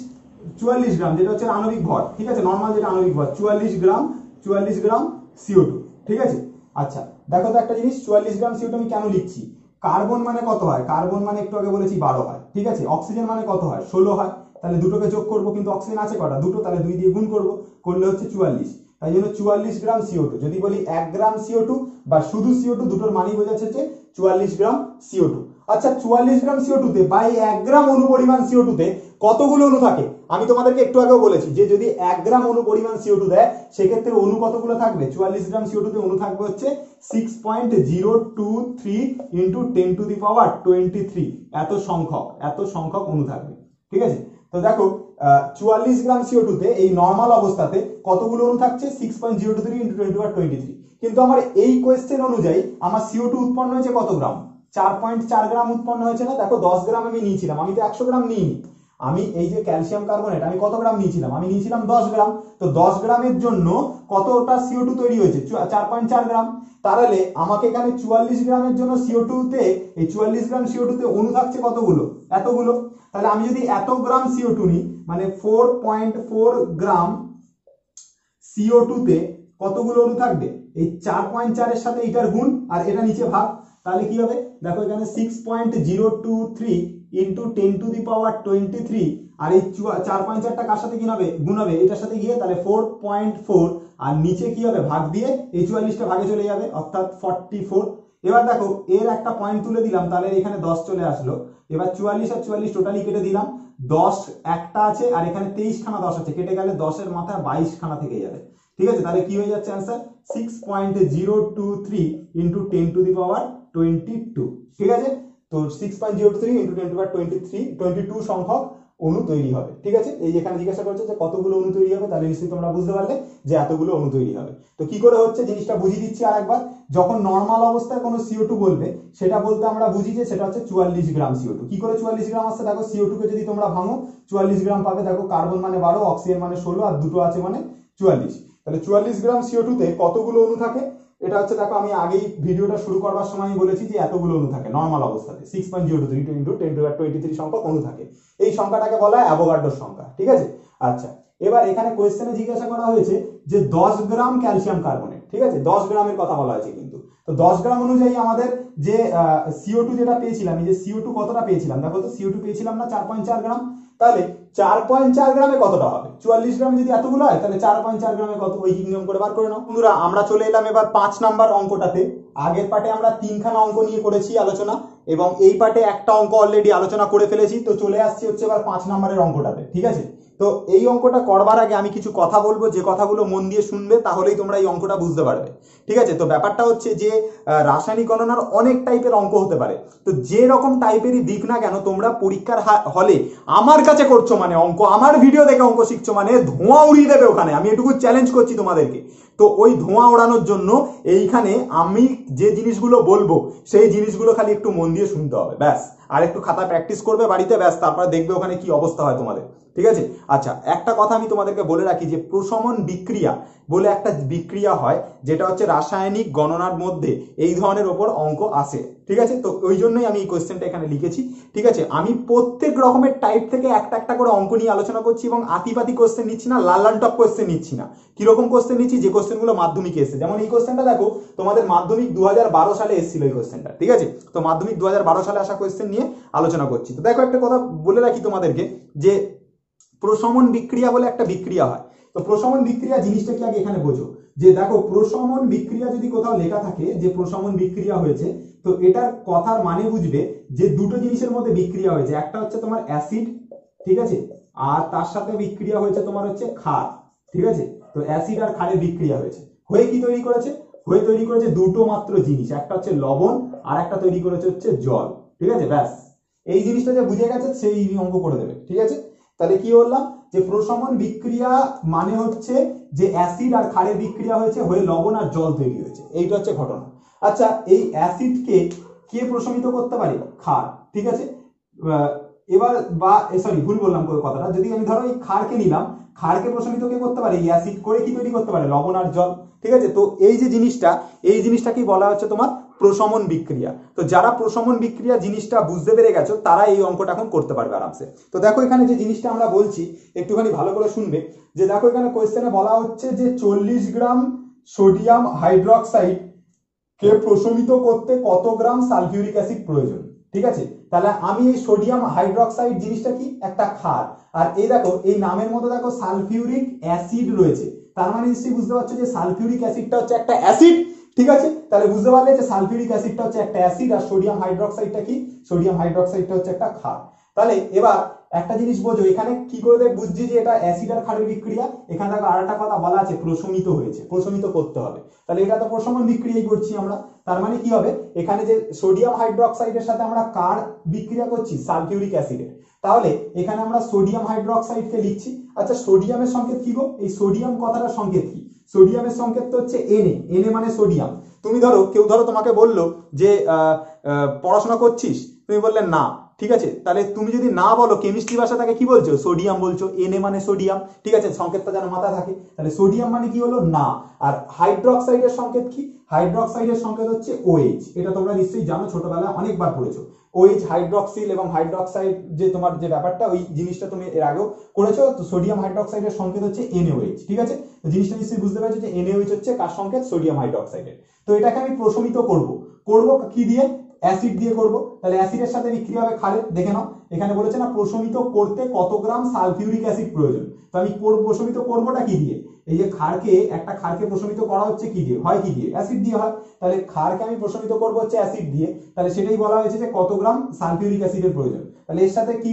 চুয়াল্লিশ গ্রাম, যেটা হচ্ছে আণবিক ভর। ঠিক আছে নর্মাল যেটা আণবিক ভর চুয়াল্লিশ গ্রাম চুয়াল্লিশ গ্রাম সি ও টু। ঠিক আছে আচ্ছা দেখো তো একটা জিনিস, চুয়াল্লিশ গ্রাম সি ও টু আমি কেন লিখছি? কার্বন মানে কত হয়? কার্বন মানে একটু আগে বলেছি বারো হয়। ঠিক আছে অক্সিজেন মানে কত হয়? ষোলো হয়। তাহলে দুটোকে যোগ করবো, কিন্তু অক্সিজেন আছে কটা? দুটো, তাহলে দুই দিয়ে গুণ করবো, করলে হচ্ছে চুয়াল্লিশ। তাই জন্য চুয়াল্লিশ গ্রাম সি ও টু। যদি বলি এক গ্রাম সি ও টু বা শুধু সি ও টু দুটোর মানই বোঝাচ্ছে যে চুয়াল্লিশ গ্রাম সি ও টু। আচ্ছা চুয়াল্লিশ গ্রাম সি ও টু তে বা এক গ্রাম অণু পরিমাণ সি ও টু তে কতগুলো অণু থাকে? আমি তোমাদেরকে একটু আগেও বলেছি যে যদি এক গ্রাম অণু পরিমাণ সি ও টু দেয় সেক্ষেত্রে অণু কতগুলো থাকবে? চুয়াল্লিশ গ্রাম সি ও টু তে অণু থাকবে হচ্ছে six point zero two three into ten to the power twenty three এত সংখ্যক এত সংখ্যক অণু থাকবে। ঠিক আছে তো দেখো চুয়াল্লিশ গ্রাম সি ও টু তে এই নর্মাল অবস্থাতে কতগুলো অণু থাকছে? Six point zero two three into twenty power twenty three. কিন্তু আমার এই কোয়েশ্চেন অনুযায়ী আমার সি ও টু উৎপন্ন হয়েছে কত গ্রাম? চার পয়েন্ট চার গ্রাম উৎপন্ন হয়েছে না? দেখো দশ গ্রাম আমি নিয়েছিলাম, আমি তো একশো গ্রাম নিইনি। আমি এই যে ক্যালসিয়াম কার্বনেট আমি কত গ্রাম নিয়েছিলাম? আমি নিয়েছিলাম দশ গ্রাম। তো দশ গ্রামের জন্য কতটা সি ও টু তৈরি হয়েছে? চার পয়েন্ট চার গ্রাম। তাহলে আমাকে এখানে চুয়াল্লিশ গ্রামের জন্য সি ও টু তে এই চুয়াল্লিশ গ্রাম সি ও টু তে অণু থাকছে কতগুলো? এতগুলো। তাহলে আমি যদি এত গ্রাম সি ও টু নিই মানে four point four gram C O two তে কতগুলো অণু থাকবে? এই চার পয়েন্ট চারের সাথে এটার গুণ আর এটা নিচে ভাগ, তাহলে কি হবে? দেখো এখানে six point zero two three into ten to the power twenty three আর এই চার পয়েন্ট চারটা কার সাথে কি হবে? গুণ হবে এটার সাথে গিয়ে, তাহলে ফোর পয়েন্ট ফোর আর নিচে কি হবে? ভাগ দিয়ে এই চুয়াল্লিশটা ভাগে চলে যাবে, অর্থাৎ ফর্টি ফোর। এবার দেখো এর একটা পয়েন্ট তুলে দিলাম, তাহলে এখানে দশ চলে আসলো। এবার চুয়াল্লিশ আর চুয়াল্লিশ টোটালি কেটে দিলাম, দশ একটা আছে আর এখানে তেইশ খানা দশ আছে, কেটে গেলে দশের মাথায় বাইশ খানা থেকে যাবে। ঠিক আছে তাহলে কি হয়ে যাচ্ছে answer? Six point zero two three into ten to the power twenty two. ঠিক আছে তো six point zero three into ten to the power twenty three twenty two সংখ্যক অণু তৈরি হবে। ঠিক আছে এই যেখানে জিজ্ঞাসা করছে যে কতগুলো অণু তৈরি হবে, তাহলে নিশ্চয়ই তোমরা বুঝতে পারলে যে এতগুলো অণু তৈরি হবে। তো কি করে হচ্ছে জিনিসটা বুঝিয়ে দিচ্ছি আর একবার। যখন নর্মাল অবস্থায় কোনো সি ও টু বলবে সেটা বলতে আমরা বুঝি যে সেটা হচ্ছে চুয়াল্লিশ গ্রাম সি ও টু। কি করে চুয়াল্লিশ গ্রাম আসছে? দেখো সি ও টু কে যদি তোমরা ভাঙো চুয়াল্লিশ গ্রাম পাবে। দেখো কার্বন মানে বারো, অক্সিজেন মানে ষোলো আর দুটো আছে মানে চুয়াল্লিশ। তাহলে চুয়াল্লিশ গ্রাম সি ও টু তে কতগুলো অণু থাকে? এটা হচ্ছে দেখো আমি আগেই ভিডিওটা শুরু করবার সময় আমি বলেছি যে এতগুলো অণু থাকে নর্মাল অবস্থাতে, six point zero three into ten to the power twenty three সংখ্যক অণু থাকে। এই সংখ্যাটাকে বলা হয় অ্যাভোগাড্রোর সংখ্যা। ঠিক আছে আচ্ছা এবার এখানে কোয়েশ্চেনে জিজ্ঞাসা করা হয়েছে যে দশ গ্রাম ক্যালসিয়াম কার্বনেট, ঠিক আছে দশ গ্রামের কথা বলা হয়েছে, কিন্তু তো দশ গ্রাম অনুযায়ী আমাদের যে সি ও টু যেটা পেয়েছিলাম, এই যে সি ও টু কতটা পেয়েছিলাম? দেখো তো সি ও টু পেয়েছিলাম না চার পয়েন্ট চার গ্রাম, তাহলে চার পয়েন্ট চার গ্রামে কতটা হবে? চুয়াল্লিশ গ্রাম যদি এতগুলো হয় তাহলে চার পয়েন্ট চার গ্রামে কত? ওই নিয়ম করে বার করে নাও। বন্ধুরা আমরা চলে এলাম এবার পাঁচ নাম্বার অঙ্কটাতে। আগের পার্টে আমরা তিনখানা অঙ্ক নিয়ে করেছি আলোচনা এবং এই পার্টে একটা অঙ্ক অলরেডি আলোচনা করে ফেলেছি। তো চলে আসছি হচ্ছে এবার পাঁচ নাম্বারের অঙ্কটাতে। ঠিক আছে তো এই অঙ্কটা করবার আগে আমি কিছু কথা বলবো, যে কথাগুলো মন দিয়ে শুনবে তাহলেই তোমরা এই অঙ্কটা বুঝতে পারবে। ঠিক আছে তো ব্যাপারটা হচ্ছে যে রাসায়নিক গণনার অনেক টাইপের অঙ্ক হতে পারে, তো যে রকম টাইপেরই দিক না কেন তোমরা পরীক্ষার হলে আমার কাছে করছো মানে অঙ্ক, আমার ভিডিও দেখে অঙ্ক শিখছো মানে ধোঁয়া উড়িয়ে দেবে ওখানে, আমি এটুকু চ্যালেঞ্জ করছি তোমাদেরকে। তো ওই ধোঁয়া ওড়ানোর জন্য এইখানে আমি যে জিনিসগুলো বলবো সেই জিনিসগুলো খালি একটু মন দিয়ে শুনতে হবে ব্যাস, আর একটু খাতা প্র্যাকটিস করবে বাড়িতে ব্যাস, তারপরে দেখবে ওখানে কি অবস্থা হয় তোমাদের। ঠিক আছে আচ্ছা একটা কথা আমি তোমাদেরকে বলে রাখি যে প্রশমন বিক্রিয়া বলে একটা বিক্রিয়া হয় যেটা হচ্ছে রাসায়নিক গণনার মধ্যে এই ধরনের ওপর অঙ্ক আসে। ঠিক আছে তো ওই জন্যই আমি এই কোয়েশ্চেনটা এখানে লিখেছি। ঠিক আছে আমি প্রত্যেক রকমের টাইপ থেকে একটা একটা করে অঙ্ক নিয়ে আলোচনা করছি এবং আতিপাতি কোয়েশ্চেন নিচ্ছি না, লাল লাল টপ কোয়েশ্চেন নিচ্ছি না। কিরকম কোয়েশ্চেন নিচ্ছি? যে কোয়েশ্চেনগুলো মাধ্যমিকে এসে, যেমন এই কোয়েশ্চেনটা দেখো তোমাদের মাধ্যমিক দু হাজার বারো সালে এসেছিল এই কোয়েশ্চেনটা। ঠিক আছে তো মাধ্যমিক দু হাজার বারো সালে আসা কোয়েশ্চেন নিয়ে আলোচনা করছি। তো দেখো একটা কথা বলে রাখি তোমাদেরকে যে প্রশমন বিক্রিয়া বলে একটা বিক্রিয়া হয়। তো প্রশমন বিক্রিয়া জিনিসটা কি আগে এখানে বোঝো, যে দেখো প্রশমন বিক্রিয়া যদি কোথাও লেখা থাকে যে প্রশমন বিক্রিয়া হয়েছে, তো এটার কথার মানে বুঝবে যে দুটো জিনিসের মধ্যে বিক্রিয়া হয়েছে, একটা হচ্ছে তোমার অ্যাসিড, ঠিক আছে আর তার সাথে বিক্রিয়া হয়েছে তোমার হচ্ছে ক্ষার। ठीक है तो অ্যাসিড আর ক্ষারে বিক্রিয়া হয়েছে হয়ে কি তৈরি করেছে হয়ে তৈরি করেছে দুটো মাত্র জিনিস একটা হচ্ছে লবণ আর একটা তৈরি করেছে হচ্ছে জল ঠিক আছে ব্যাস এই জিনিসটা যে বুঝে গেছে সেই অঙ্ক করে দেবে ঠিক আছে তাহলে কি বললাম যে প্রশমন বিক্রিয়া মানে হচ্ছে যে অ্যাসিড আর ক্ষারে বিক্রিয়া হয়েছে হয়ে লবণ আর জল তৈরি হয়েছে এইটা হচ্ছে ঘটনা আচ্ছা এই অ্যাসিডকে কে প্রশমিত করতে পারে ক্ষার ঠিক আছে এবার বা সরি ভুল বললাম কোন কথাটা যদি আমি ধরো এই ক্ষারকে নিলাম ক্ষারকে প্রশমিত কে করতে পারে এই অ্যাসিড করে কি তৈরি করতে পারে লবণ আর জল ঠিক আছে তো এই যে জিনিসটা এই জিনিসটাকে বলা হচ্ছে তোমার প্রশমন বিক্রিয়া তো যারা প্রশমন বিক্রিয়া জিনিসটা বুঝতে পেরে গেছো তারা এই অঙ্কটা এখন করতে পারবে আরামসে তো দেখো এখানে যে জিনিসটা আমরা বলছি একটুখানি ভালো করে শুনবে যে দেখো এখানে কোশ্চেনে বলা হচ্ছে যে চল্লিশ গ্রাম সোডিয়াম হাইড্রোক্সাইড কে প্রশমিত করতে কত গ্রাম সালফিউরিক অ্যাসিড প্রয়োজন ঠিক আছে তাহলে আমি এই সোডিয়াম হাইড্রোক্সাইড জিনিসটা কি একটা ক্ষার আর এই দেখো এই নামের মতো দেখো সালফিউরিক অ্যাসিড রয়েছে তার মানে নিশ্চয়ই বুঝতে পারছো যে সালফিউরিক অ্যাসিডটা হচ্ছে একটা অ্যাসিড ঠিক আছে তাহলে বুঝতে পারলে যে সালফিউরিক অ্যাসিডটা হচ্ছে একটা অ্যাসিড আর সোডিয়াম হাইড্রোক্সাইডটা কি সোডিয়াম হাইড্রোক্সাইডটা হচ্ছে একটা ক্ষার তাহলে এবার একটা জিনিস বোঝো এখানে কি করে বুঝছি যে এটা অ্যাসিড আর ক্ষারের বিক্রিয়া এখানে দেখো আরেকটা কথা বলা আছে প্রশমিত হয়েছে প্রশমিত করতে হবে তাহলে এটা তো প্রশমন বিক্রিয়াই করছি আমরা তার মানে কি হবে এখানে যে সোডিয়াম হাইড্রোক্সাইডের সাথে আমরা কার বিক্রিয়া করছি সালফিউরিক অ্যাসিডের তাহলে এখানে আমরা সোডিয়াম হাইড্রোক্সাইডকে লিখছি আচ্ছা সোডিয়ামের সংকেত কি গো এই সোডিয়াম কথাটার সংকেত কি সোডিয়ামের সংকেত তো হচ্ছে এনএ এনএ মানে সোডিয়াম তুমি ধরো কেউ ধরো তোমাকে বললো যে পড়াশোনা করছিস তুমি বললে না ঠিক আছে তাহলে তুমি যদি না বলো কেমিস্ট্রি ভাষা তাকে কি বলছো সোডিয়াম বলছো এনএ মানে সোডিয়াম ঠিক আছে সংকেতটা যেন মাথায় থাকে তাহলে সোডিয়াম মানে কি হলো না আর হাইড্রোক্সাইডের সংকেত কি হাইড্রোক্সাইডের সংকেত হচ্ছে ওএইচ এটা তোমরা নিশ্চয়ই জানো ছোটবেলায় অনেকবার পড়েছো ওএইচ হাইড্রোক্সিল এবং হাইড্রোক্সাইড যে তোমার যে ব্যাপারটা ওই জিনিসটা তুমি এর আগেও করেছো তো সোডিয়াম হাইড্রোক্সাইডের সংকেত হচ্ছে এনএইচ ঠিক আছে তো জিনিসটা নিশ্চয়ই বুঝতে পারছো যে এনএইচ হচ্ছে কার সংকেত সোডিয়াম হাইড্রোক্সাইডের তো এটাকে আমি প্রশমিত করব করব কি দিয়ে অ্যাসিড দিয়ে করব তাহলে অ্যাসিডের সাথে বিক্রিয়া হবে ক্ষারে দেখে নাও এখানে বলেছে না প্রশমিত করতে কত গ্রাম সালফিউরিক অ্যাসিড প্রয়োজন তো আমি প্রশমিত করবটা কি দিয়ে এই যে ক্ষারকে একটা ক্ষারকে প্রশমিত করা হচ্ছে কি দিয়ে হয় কি দিয়ে অ্যাসিড দিয়ে হয় তাহলে ক্ষারকে আমি প্রশমিত করব হচ্ছে অ্যাসিড দিয়ে তাহলে সেটাই বলা হয়েছে যে কত গ্রাম সালফিউরিক অ্যাসিডের প্রয়োজন তাহলে এর সাথে কি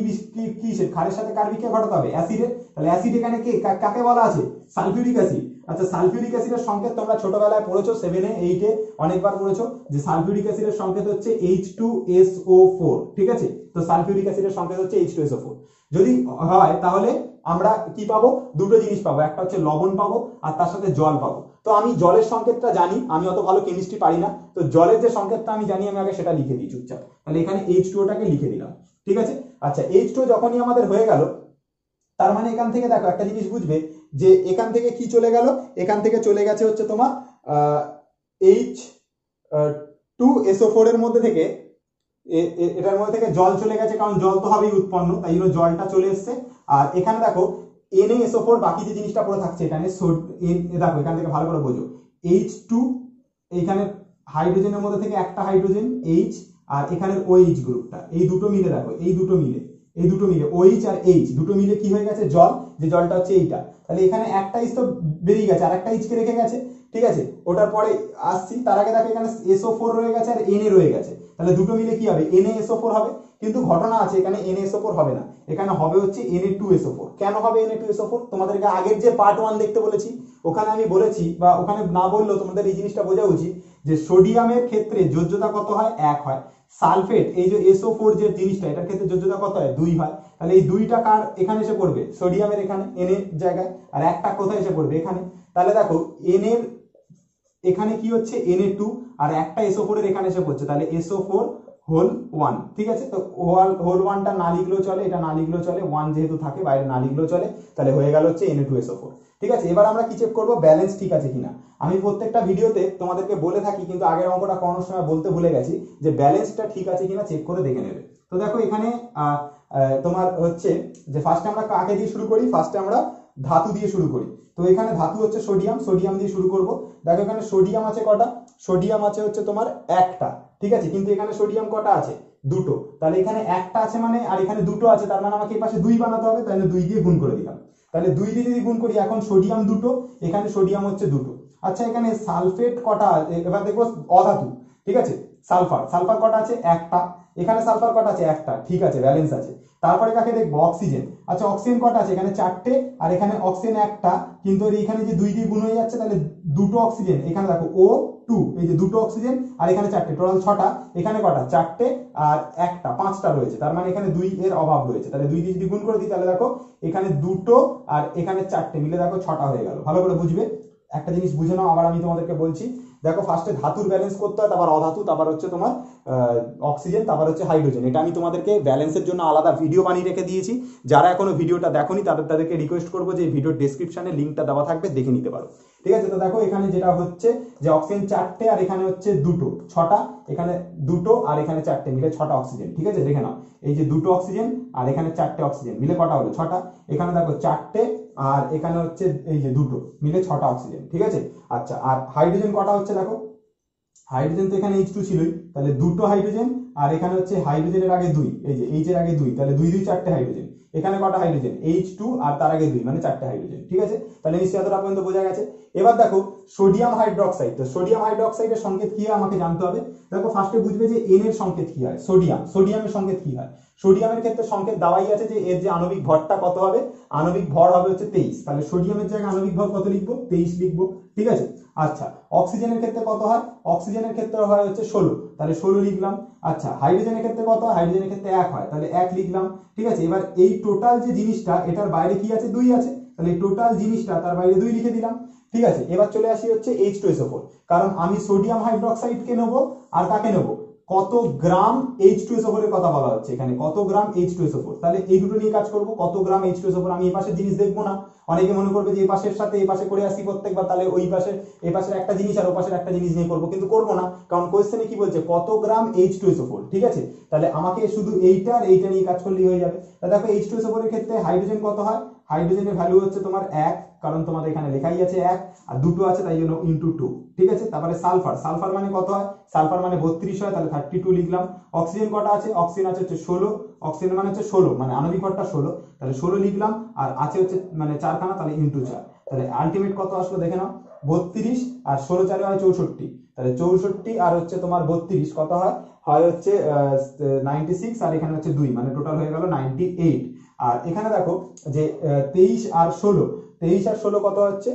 কি ক্ষারের সাথে কার বিক্রিয়া ঘটাতে হবে অ্যাসিডের তাহলে অ্যাসিড এখানে কে কাকে বলা আছে সালফিউরিক অ্যাসিড আচ্ছা সালফিউরিক অ্যাসিডের সংকেত তোমরা ছোটবেলায় পড়েছো সেভেন এ এইট এ অনেকবার পড়েছো যে সালফিউরিক অ্যাসিডের সংকেত হচ্ছে H two S O four ঠিক আছে তো সালফিউরিক অ্যাসিডের সংকেত হচ্ছে H two S O four যদি হয় তাহলে আমরা কি পাবো দুটো জিনিস পাবো একটা হচ্ছে লবণ পাবো আর তার সাথে জল পাবো তো আমি জলের সংকেতটা জানি আমি অত ভালো কেমিস্ট্রি পারি না তো জলের যে সংকেতটা আমি জানি আমি আগে সেটা লিখে দিই চুপচাপ তাহলে এখানে এইচ টু ওটাকে লিখে দিলাম ঠিক আছে আচ্ছা এইচ টু যখনই আমাদের হয়ে গেল তার মানে এখান থেকে দেখো একটা জিনিস বুঝবে যে এখান থেকে কি চলে গেল এখান থেকে চলে গেছে হচ্ছে তোমার H two S O four এর মধ্যে থেকে এটার মধ্যে থেকে জল চলে গেছে কারণ জল তো হবেই উৎপন্ন তাই জন্য জলটা চলে এসছে আর এখানে দেখো N A S O four বাকি যে জিনিসটা পড়ে থাকছে এখানে দেখো এখান থেকে ভালো করে বোঝো এইচ টু এইখানে হাইড্রোজেনের মধ্যে থেকে একটা হাইড্রোজেন H আর এখানের OH গ্রুপটা এই দুটো মিলে দেখো এই দুটো মিলে এই দুটো মিলে OH আর H দুটো মিলে কি হয়ে গেছে জল যে জলটা হচ্ছে এইটা তাহলে এখানে একটা H তো বেরিয়ে গেছে আর একটা H কে রেখে গেছে ঠিক আছে ওটার পরে আসছি তার আগে দেখো এখানে এস ও ফোর রয়ে গেছে আর এন এ রয়ে গেছে তাহলে দুটো মিলে কি হবে N A S O four হবে কিন্তু ঘটনা আছে এখানে N A S O four হবে না এখানে হবে হচ্ছে N A two S O four কেন হবে N A two S O four তোমাদেরকে আগের যে পার্ট ওয়ান দেখতে বলেছি ওখানে আমি বলেছি বা ওখানে না বললেও তোমাদের এই জিনিসটা বোঝা উচিত যে সোডিয়ামের ক্ষেত্রে যোজ্যতা কত হয় এক হয় সালফেট এই যে এস ও ফোর যে জিনিসটা এটার ক্ষেত্রে যোজ্যতা কত হয় দুই হয় তাহলে এই দুইটা কার এখানে এসে পড়বে সোডিয়ামের এখানে এন এর জায়গায় আর একটা কোথায় এসে পড়বে এখানে তাহলে দেখো এন এর এখানে কি হচ্ছে এন এ টু আর একটা এস ও ফোর এর এখানে এসে পড়ছে তাহলে S O four whole one ঠিক আছে তো হোল হোল ওয়ানটা না লিখলেও চলে এটা না লিখলেও চলে ওয়ান যেহেতু থাকে বাইরে না লিখলেও চলে তাহলে হয়ে গেল হচ্ছে N A two S O four ঠিক আছে এবার আমরা কি চেক করবো ব্যালেন্স ঠিক আছে কিনা আমি প্রত্যেকটা ভিডিওতে তোমাদেরকে বলে থাকি কিন্তু আগের অঙ্কটা করানোর সময় বলতে ভুলে গেছি যে ব্যালেন্সটা ঠিক আছে কিনা চেক করে দেখে নেবে তো দেখো এখানে তোমার হচ্ছে যে ফার্স্টে আমরা কাকে দিয়ে শুরু করি ফার্স্টে আমরা ধাতু দিয়ে শুরু করি তো এখানে ধাতু হচ্ছে সোডিয়াম সোডিয়াম দিয়ে শুরু করব দেখো এখানে সোডিয়াম আছে কটা সোডিয়াম আছে হচ্ছে তোমার একটা ঠিক আছে কিন্তু এখানে সোডিয়াম কটা আছে দুটো তাহলে এখানে একটা আছে মানে আর এখানে দুটো আছে তার মানে আমাকে এই পাশে দুই বানাতে হবে তাহলে দুই দিয়ে গুণ করে দিলাম তাহলে দুই দিয়ে যদি গুণ করি এখন সোডিয়াম দুটো এখানে সোডিয়াম হচ্ছে দুটো আচ্ছা এখানে সালফেট কটা এবার দেখবো অধাতু ঠিক আছে সালফার সালফার কটা আছে একটা এখানে সালফার কটা আছে একটা ঠিক আছে ব্যালেন্স আছে তারপরে কাকে দেখব অক্সিজেন আচ্ছা অক্সিজেন কটা আছে এখানে চারটে আর এখানে অক্সিজেন একটা কিন্তু এইখানে যে দুই দিয়ে গুণ হয়ে যাচ্ছে তাহলে দুটো অক্সিজেন এখানে দেখো O টু এই যে দুটো অক্সিজেন আর এখানে চারটে টোটাল ছটা এখানে কটা চারটে আর একটা পাঁচটা রয়েছে তার মানে এখানে দুই এর অভাব রয়েছে তাহলে দুই দিয়ে যদি গুণ করে দিই তাহলে দেখো এখানে দুটো আর এখানে চারটে মিলে দেখো ছটা হয়ে গেল ভালো করে বুঝবে একটা জিনিস বুঝে নাও আবার আমি তোমাদেরকে বলছি দেখো ফার্স্টে ধাতুর ব্যালেন্স করতে হয় তারপর অধাতু তারপর হচ্ছে তোমার অক্সিজেন তারপর হচ্ছে হাইড্রোজেন এটা আমি তোমাদেরকে ব্যালেন্সের জন্য আলাদা ভিডিও বানিয়ে রেখে দিয়েছি যারা এখনো ভিডিওটা দেখোনি তাদের তাদেরকে রিকোয়েস্ট করবো যে ভিডিও ডেসক্রিপশনে লিঙ্কটা দেওয়া থাকবে দেখে নিতে পারো ঠিক আছে তো দেখো এখানে যেটা হচ্ছে যে অক্সিজেন চারটে আর এখানে হচ্ছে দুটো ছটা এখানে দুটো আর এখানে চারটে মিলে ছটা অক্সিজেন ঠিক আছে দেখে নাও এই যে দুটো অক্সিজেন আর এখানে চারটে অক্সিজেন মিলে কটা হলো ছটা এখানে দেখো চারটে আর এখানে হচ্ছে এই যে দুটো মিলে ছটা অক্সিজেন ঠিক আছে আচ্ছা আর হাইড্রোজেন কটা হচ্ছে দেখো হাইড্রোজেন তো এখানে এইচ টু ছিলই তাহলে দুটো হাইড্রোজেন আর এখানে হচ্ছে হাইড্রোজেনের আগে দুই এই যে এইচ এর আগে দুই তাহলে দুই দুই চারটে হাইড্রোজেন এখানে কটা হাইড্রোজেন এইচ টু আর তার আগে দুই মানে চারটে হাইড্রোজেন ঠিক আছে তাহলে নিশ্চয়ই এতটা পর্যন্ত বোঝা গেছে এবার দেখো সোডিয়াম হাইড্রোক্সাইড তো সোডিয়াম হাইড্রোক্সাইডের সংকেত কি হয় আমাকে জানতে হবে দেখো ফার্স্টে বুঝবে যে এন এর সংকেত কি হয় সোডিয়াম সোডিয়ামের সংকেত কি হয় সোডিয়ামের ক্ষেত্রে সংকেত দেওয়াই আছে যে এর যে আণবিক ভরটা কত হবে আণবিক ভর হবে হচ্ছে তেইশ তাহলে সোডিয়ামের জায়গায় আণবিক ভর কত লিখবো তেইশ লিখবো ঠিক আছে আচ্ছা অক্সিজেনের ক্ষেত্রে কত হয় অক্সিজেনের ক্ষেত্রে হয় হচ্ছে ষোলো তাহলে ষোলো লিখলাম আচ্ছা হাইড্রোজেনের ক্ষেত্রে কত হয় হাইড্রোজেনের ক্ষেত্রে এক হয় তাহলে এক লিখলাম ঠিক আছে এবার এই টোটাল যে জিনিসটা এটার বাইরে কি আছে দুই আছে তাহলে এই টোটাল জিনিসটা তার বাইরে দুই লিখে দিলাম ঠিক আছে এবার চলে আসি হচ্ছে H two S O four কারণ আমি সোডিয়াম হাইড্রোক্সাইডকে নেবো আর কাকে নেবো কত gram H two S O four এর কথা বলা হচ্ছে এখানে কত gram H two S O four তাহলে এই দুটো নিয়ে কাজ করব কত gram H two S O four আমি এই পাশের জিনিস দেখবো না অনেকে মনে করবে যে এই পাশের সাথে এই পাশে করে আসি প্রত্যেকবার তাহলে ওই পাশে এই পাশের একটা জিনিস আর ওই পাশের একটা জিনিস নিয়ে করব কিন্তু করব না কারণ কোশ্চেনে কি বলছে কত gram H two S O four ঠিক আছে তাহলে আমাকে শুধু এইটা আর এইটা নিয়ে কাজ করলেই হয়ে যাবে তাহলে দেখো H two S O four এর ক্ষেত্রে হাইড্রোজেন কত হয় হাইড্রোজেনের ভ্যালু হচ্ছে তোমার এক কারণ তোমাদের এখানে লেখাই আছে এক আর দুটো আছে তাই জন্য ইন্টু টু ঠিক আছে তারপরে সালফার সালফার মানে কত হয় সালফার মানে বত্রিশ হয় তাহলে থার্টি টু লিখলাম অক্সিজেন কটা আছে অক্সিজেন আছে হচ্ছে ষোলো অক্সিজেন মানে হচ্ছে ষোলো মানে আণবিক ভরটা ষোলো তাহলে ষোলো লিখলাম আর আছে হচ্ছে মানে চারখানা তাহলে ইন্টু চার তাহলে আলটিমেট কত আসলো দেখে নাও বত্রিশ আর ষোলো চারে হয় চৌষট্টি তাহলে চৌষট্টি আর হচ্ছে তোমার বত্রিশ কত হয় হয় হচ্ছে নাইনটি সিক্স আর এখানে হচ্ছে দুই মানে টোটাল হয়ে গেল নাইনটি এইট আর এখানে দেখো যে তেইশ আর ষোলো তেইশ আর ষোলো কত হচ্ছে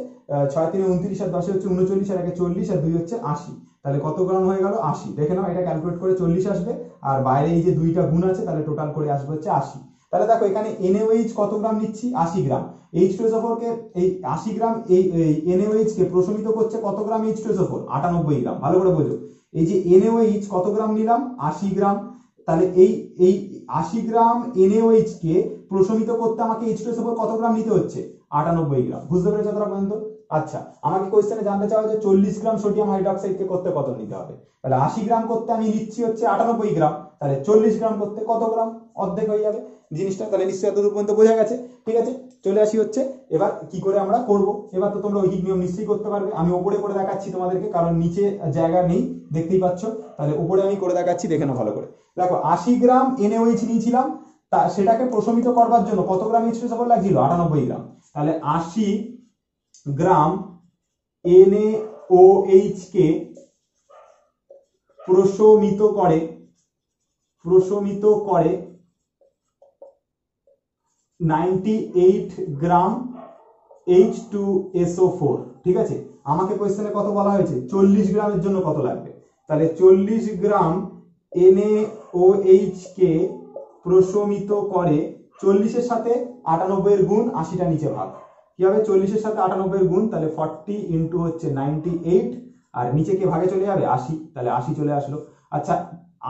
ছয় তিনে উনত্রিশ আর দশে হচ্ছে উনচল্লিশ আর একে চল্লিশ আর দুই হচ্ছে আশি তাহলে কত গ্রাম হয়ে গেল আশি দেখে নাও এটা ক্যালকুলেট করে চল্লিশ আসবে আর বাইরে এই যে দুইটা গুণ আছে তাহলে টোটাল করে আসবে হচ্ছে আশি তাহলে দেখো এখানে এনএইচ কত গ্রাম নিচ্ছি আশি gram H two S O four কে এই আশি গ্রাম এই এনএইচ কে প্রশমিত করছে কত gram H two S O four আটানব্বই গ্রাম ভালো করে বোঝো এই যে এনএইচ কত গ্রাম নিলাম আশি গ্রাম তাহলে এই এই আশি গ্রাম এনএইচ কে প্রশমিত করতে আমাকে H two S O four কত গ্রাম নিতে হচ্ছে আটানব্বই গ্রাম বুঝতে পেরেছো তোমরা বন্ধু আচ্ছা আমাকে কোশ্চেনে জানতে চাও যে চল্লিশ গ্রাম সোডিয়াম হাইড্রোক্সাইড কে করতে কত নিতে হবে তাহলে আশি গ্রাম করতে আমি নিচ্ছি হচ্ছে আটানব্বই গ্রাম তাহলে চল্লিশ গ্রাম করতে কত গ্রাম অর্ধেক হয়ে যাবে জিনিসটা তাহলে নিশ্চয়ই এতদূর পর্যন্ত বোঝা গেছে ঠিক আছে চলে আসি হচ্ছে এবার কি করে আমরা করব এবার তো তোমরা ঐহিক নিয়ম নিশ্চয়ই করতে পারবে আমি উপরে করে দেখাচ্ছি তোমাদেরকে কারণ নিচে জায়গা নেই দেখতেই পাচ্ছ তাহলে উপরে আমি করে দেখাচ্ছি দেখে নাও ভালো করে দেখো আশি গ্রাম এনএইচ নিয়েছিলাম তা সেটাকে প্রশমিত করবার জন্য কত gram H two S O four লাগছিল আটানব্বই গ্রাম তাহলে আশি গ্রাম এনএওএইচ কে প্রশমিত করে প্রশমিত করে ninety eight gram H two S O four ঠিক আছে আমাকে কোশ্চেনে কত বলা হয়েছে চল্লিশ গ্রামের জন্য কত লাগবে তাহলে চল্লিশ গ্রাম এনএওএইচ কে প্রশমিত করে চল্লিশের সাথে আটানব্বই এর গুণ আশিটা নিচে ভাগ কি হবে চল্লিশের সাথে আটানব্বই এর গুণ তাহলে ফর্টি ইন্টু হচ্ছে নাইনটি এইট আর নিচে কে ভাগে চলে যাবে আশি তাহলে আশি চলে আসলো আচ্ছা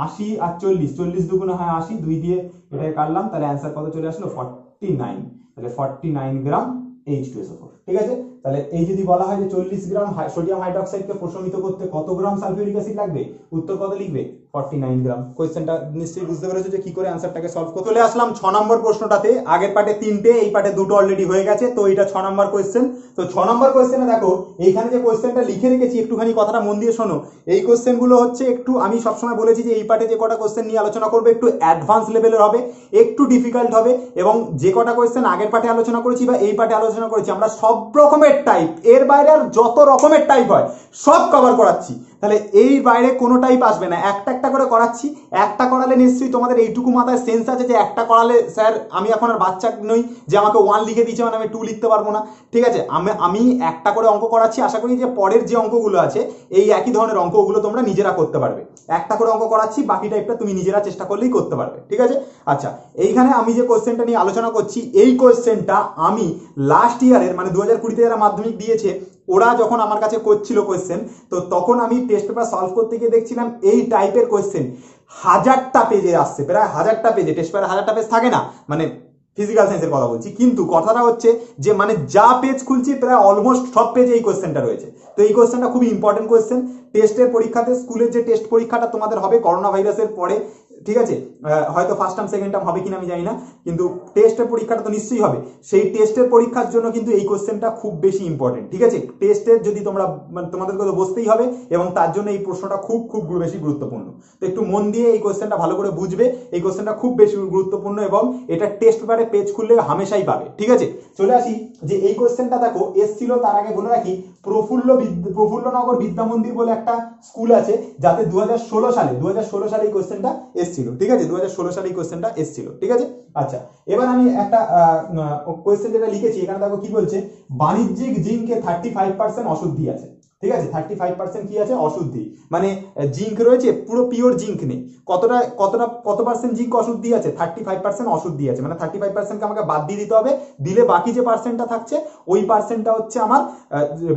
আশি আর চল্লিশ চল্লিশ দুগুণ হয় আশি দুই দিয়ে এটাকে কাটলাম তাহলে অ্যান্সার কত চলে আসলো ফর্টি নাইন তাহলে forty nine gram H two S O four ঠিক আছে তাহলে এই যদি বলা হয় যে চল্লিশ গ্রাম সোডিয়াম হাইড্রোক্সাইডকে প্রশমিত করতে কত গ্রাম সালফিউরিক অ্যাসিড লাগবে উত্তর কত লিখবে ফর্টি নাইন গ্রাম কোশ্চেনটা নিশ্চয়ই বুঝতে পেরেছো যে কি করে অ্যান্সারটাকে সলভ করতে চলে আসলাম ছয় নম্বর প্রশ্নটাতে আগের পার্টে তিনটে এই পার্টে দুটো অলরেডি হয়ে গেছে তো এটা ছয় নম্বর কোশ্চেন তো ছয় নম্বর কোশ্চেনে দেখো এইখানে যে কোশ্চেনটা লিখে রেখেছি একটুখানি কথাটা মন দিয়ে শোনো এই কোশ্চেনগুলো হচ্ছে একটু আমি সবসময় বলেছি যে এই পার্টে যে কটা কোশ্চেন নিয়ে আলোচনা করবো একটু অ্যাডভান্স লেভেলের হবে একটু ডিফিকাল্ট হবে এবং যে কটা কোশ্চেন আগের পার্টে আলোচনা করেছি বা এই পার্টে আলোচনা করেছি আমরা সব রকমের টাইপ এর বাইরে আর যত রকমের টাইপ হয় সব কভার করাচ্ছি তাহলে এই বাইরে কোনো টাইপ আসবে না, একটা একটা করে করাচ্ছি। একটা করালে নিশ্চয়ই তোমাদের এইটুকু মাথায় সেন্স আছে যে একটা করালে স্যার আমি এখন আর বাচ্চা নই যে আমাকে ওয়ান লিখে দিয়েছে মানে আমি টু লিখতে পারবো না। ঠিক আছে, আমি আমি একটা করে অঙ্ক করাচ্ছি, আশা করি যে পরের যে অঙ্কগুলো আছে এই একই ধরনের অঙ্কগুলো তোমরা নিজেরা করতে পারবে। একটা করে অঙ্ক করাচ্ছি, বাকি টাইপটা তুমি নিজেরা চেষ্টা করলেই করতে পারবে। ঠিক আছে, আচ্ছা এইখানে আমি যে কোয়েশ্চেনটা নিয়ে আলোচনা করছি এই কোয়েশ্চেনটা আমি লাস্ট ইয়ারের মানে দু হাজার কুড়িতে যারা মাধ্যমিক দিয়েছে ওরা যখন আমার কাছে করছিল কোয়েশ্চেন, তো তখন আমি টেস্ট পেপার সলভ করতে গিয়ে দেখছিলাম এই টাইপের কোয়েশ্চেন হাজারটা পেজে আসছে, প্রায় হাজারটা পেজে। টেস্ট পেপারে হাজারটা পেজ থাকে না, মানে ফিজিক্যাল সায়েন্সের কথা বলছি, কিন্তু কথাটা হচ্ছে যে মানে যা পেজ খুলছি প্রায় অলমোস্ট সব পেজে এই কোয়েশ্চেনটা রয়েছে। তো এই কোয়েশ্চেনটা খুবই ইম্পর্টেন্ট কোয়েশ্চেন টেস্টের পরীক্ষাতে, স্কুলের যে টেস্ট পরীক্ষাটা তোমাদের হবে করোনা ভাইরাসের পরে, ঠিক আছে, হয়তো ফার্স্ট টার্ম সেকেন্ড টার্ম হবে কিনা আমি জানি না, কিন্তু টেস্টের পরীক্ষাটা তো নিশ্চয়ই হবে। সেই টেস্টের পরীক্ষার জন্য কিন্তু এই কোশ্চেনটা খুব বেশি ইম্পর্টেন্ট। ঠিক আছে, টেস্টের যদি তোমরা মানে তোমাদেরকে তো বসতেই হবে এবং তার জন্য এই প্রশ্নটা খুব খুব বেশি গুরুত্বপূর্ণ। তো একটু মন দিয়ে এই কোশ্চেনটা ভালো করে বুঝবে, এই কোশ্চেনটা খুব বেশি গুরুত্বপূর্ণ এবং এটা টেস্ট পেপারে পেজ খুললে হামেশাই পাবে। ঠিক আছে, চলে আসি যে এই কোশ্চেনটা দেখো এসছিল, তার আগে বলে রাখি প্রফুল্ল প্রফুল্লনগর বিদ্যা মন্দির বলে একটা স্কুল আছে যাতে দু হাজার ষোলো সালে দু হাজার ষোলো সালে এই কোশ্চেনটা এসছিল। ঠিক আছে, দু হাজার ষোলো সালে এই কোয়েশ্চেনটা এসছিল। ঠিক আছে, আচ্ছা এবার আমি একটা কোয়েশ্চেন যেটা লিখেছি এখানে দেখো কি বলছে, বাণিজ্যিক জিঙ্কে থার্টি ফাইভ পার্সেন্ট অশুদ্ধি আছে। ঠিক আছে, থার্টি ফাইভ পার্সেন্ট কি আছে অশুদ্ধি, মানে জিঙ্ক রয়েছে পুরো পিওর জিঙ্ক নেই। কতটা কতটা কত পার্সেন্ট জিঙ্ক অশুদ্ধি আছে? থার্টি ফাইভ পার্সেন্ট অশুদ্ধি আছে, মানে থার্টি ফাইভ পার্সেন্টকে আমাকে বাদ দিয়ে দিতে হবে, দিলে বাকি যে পার্সেন্টটা থাকছে ওই পার্সেন্টটা হচ্ছে আমার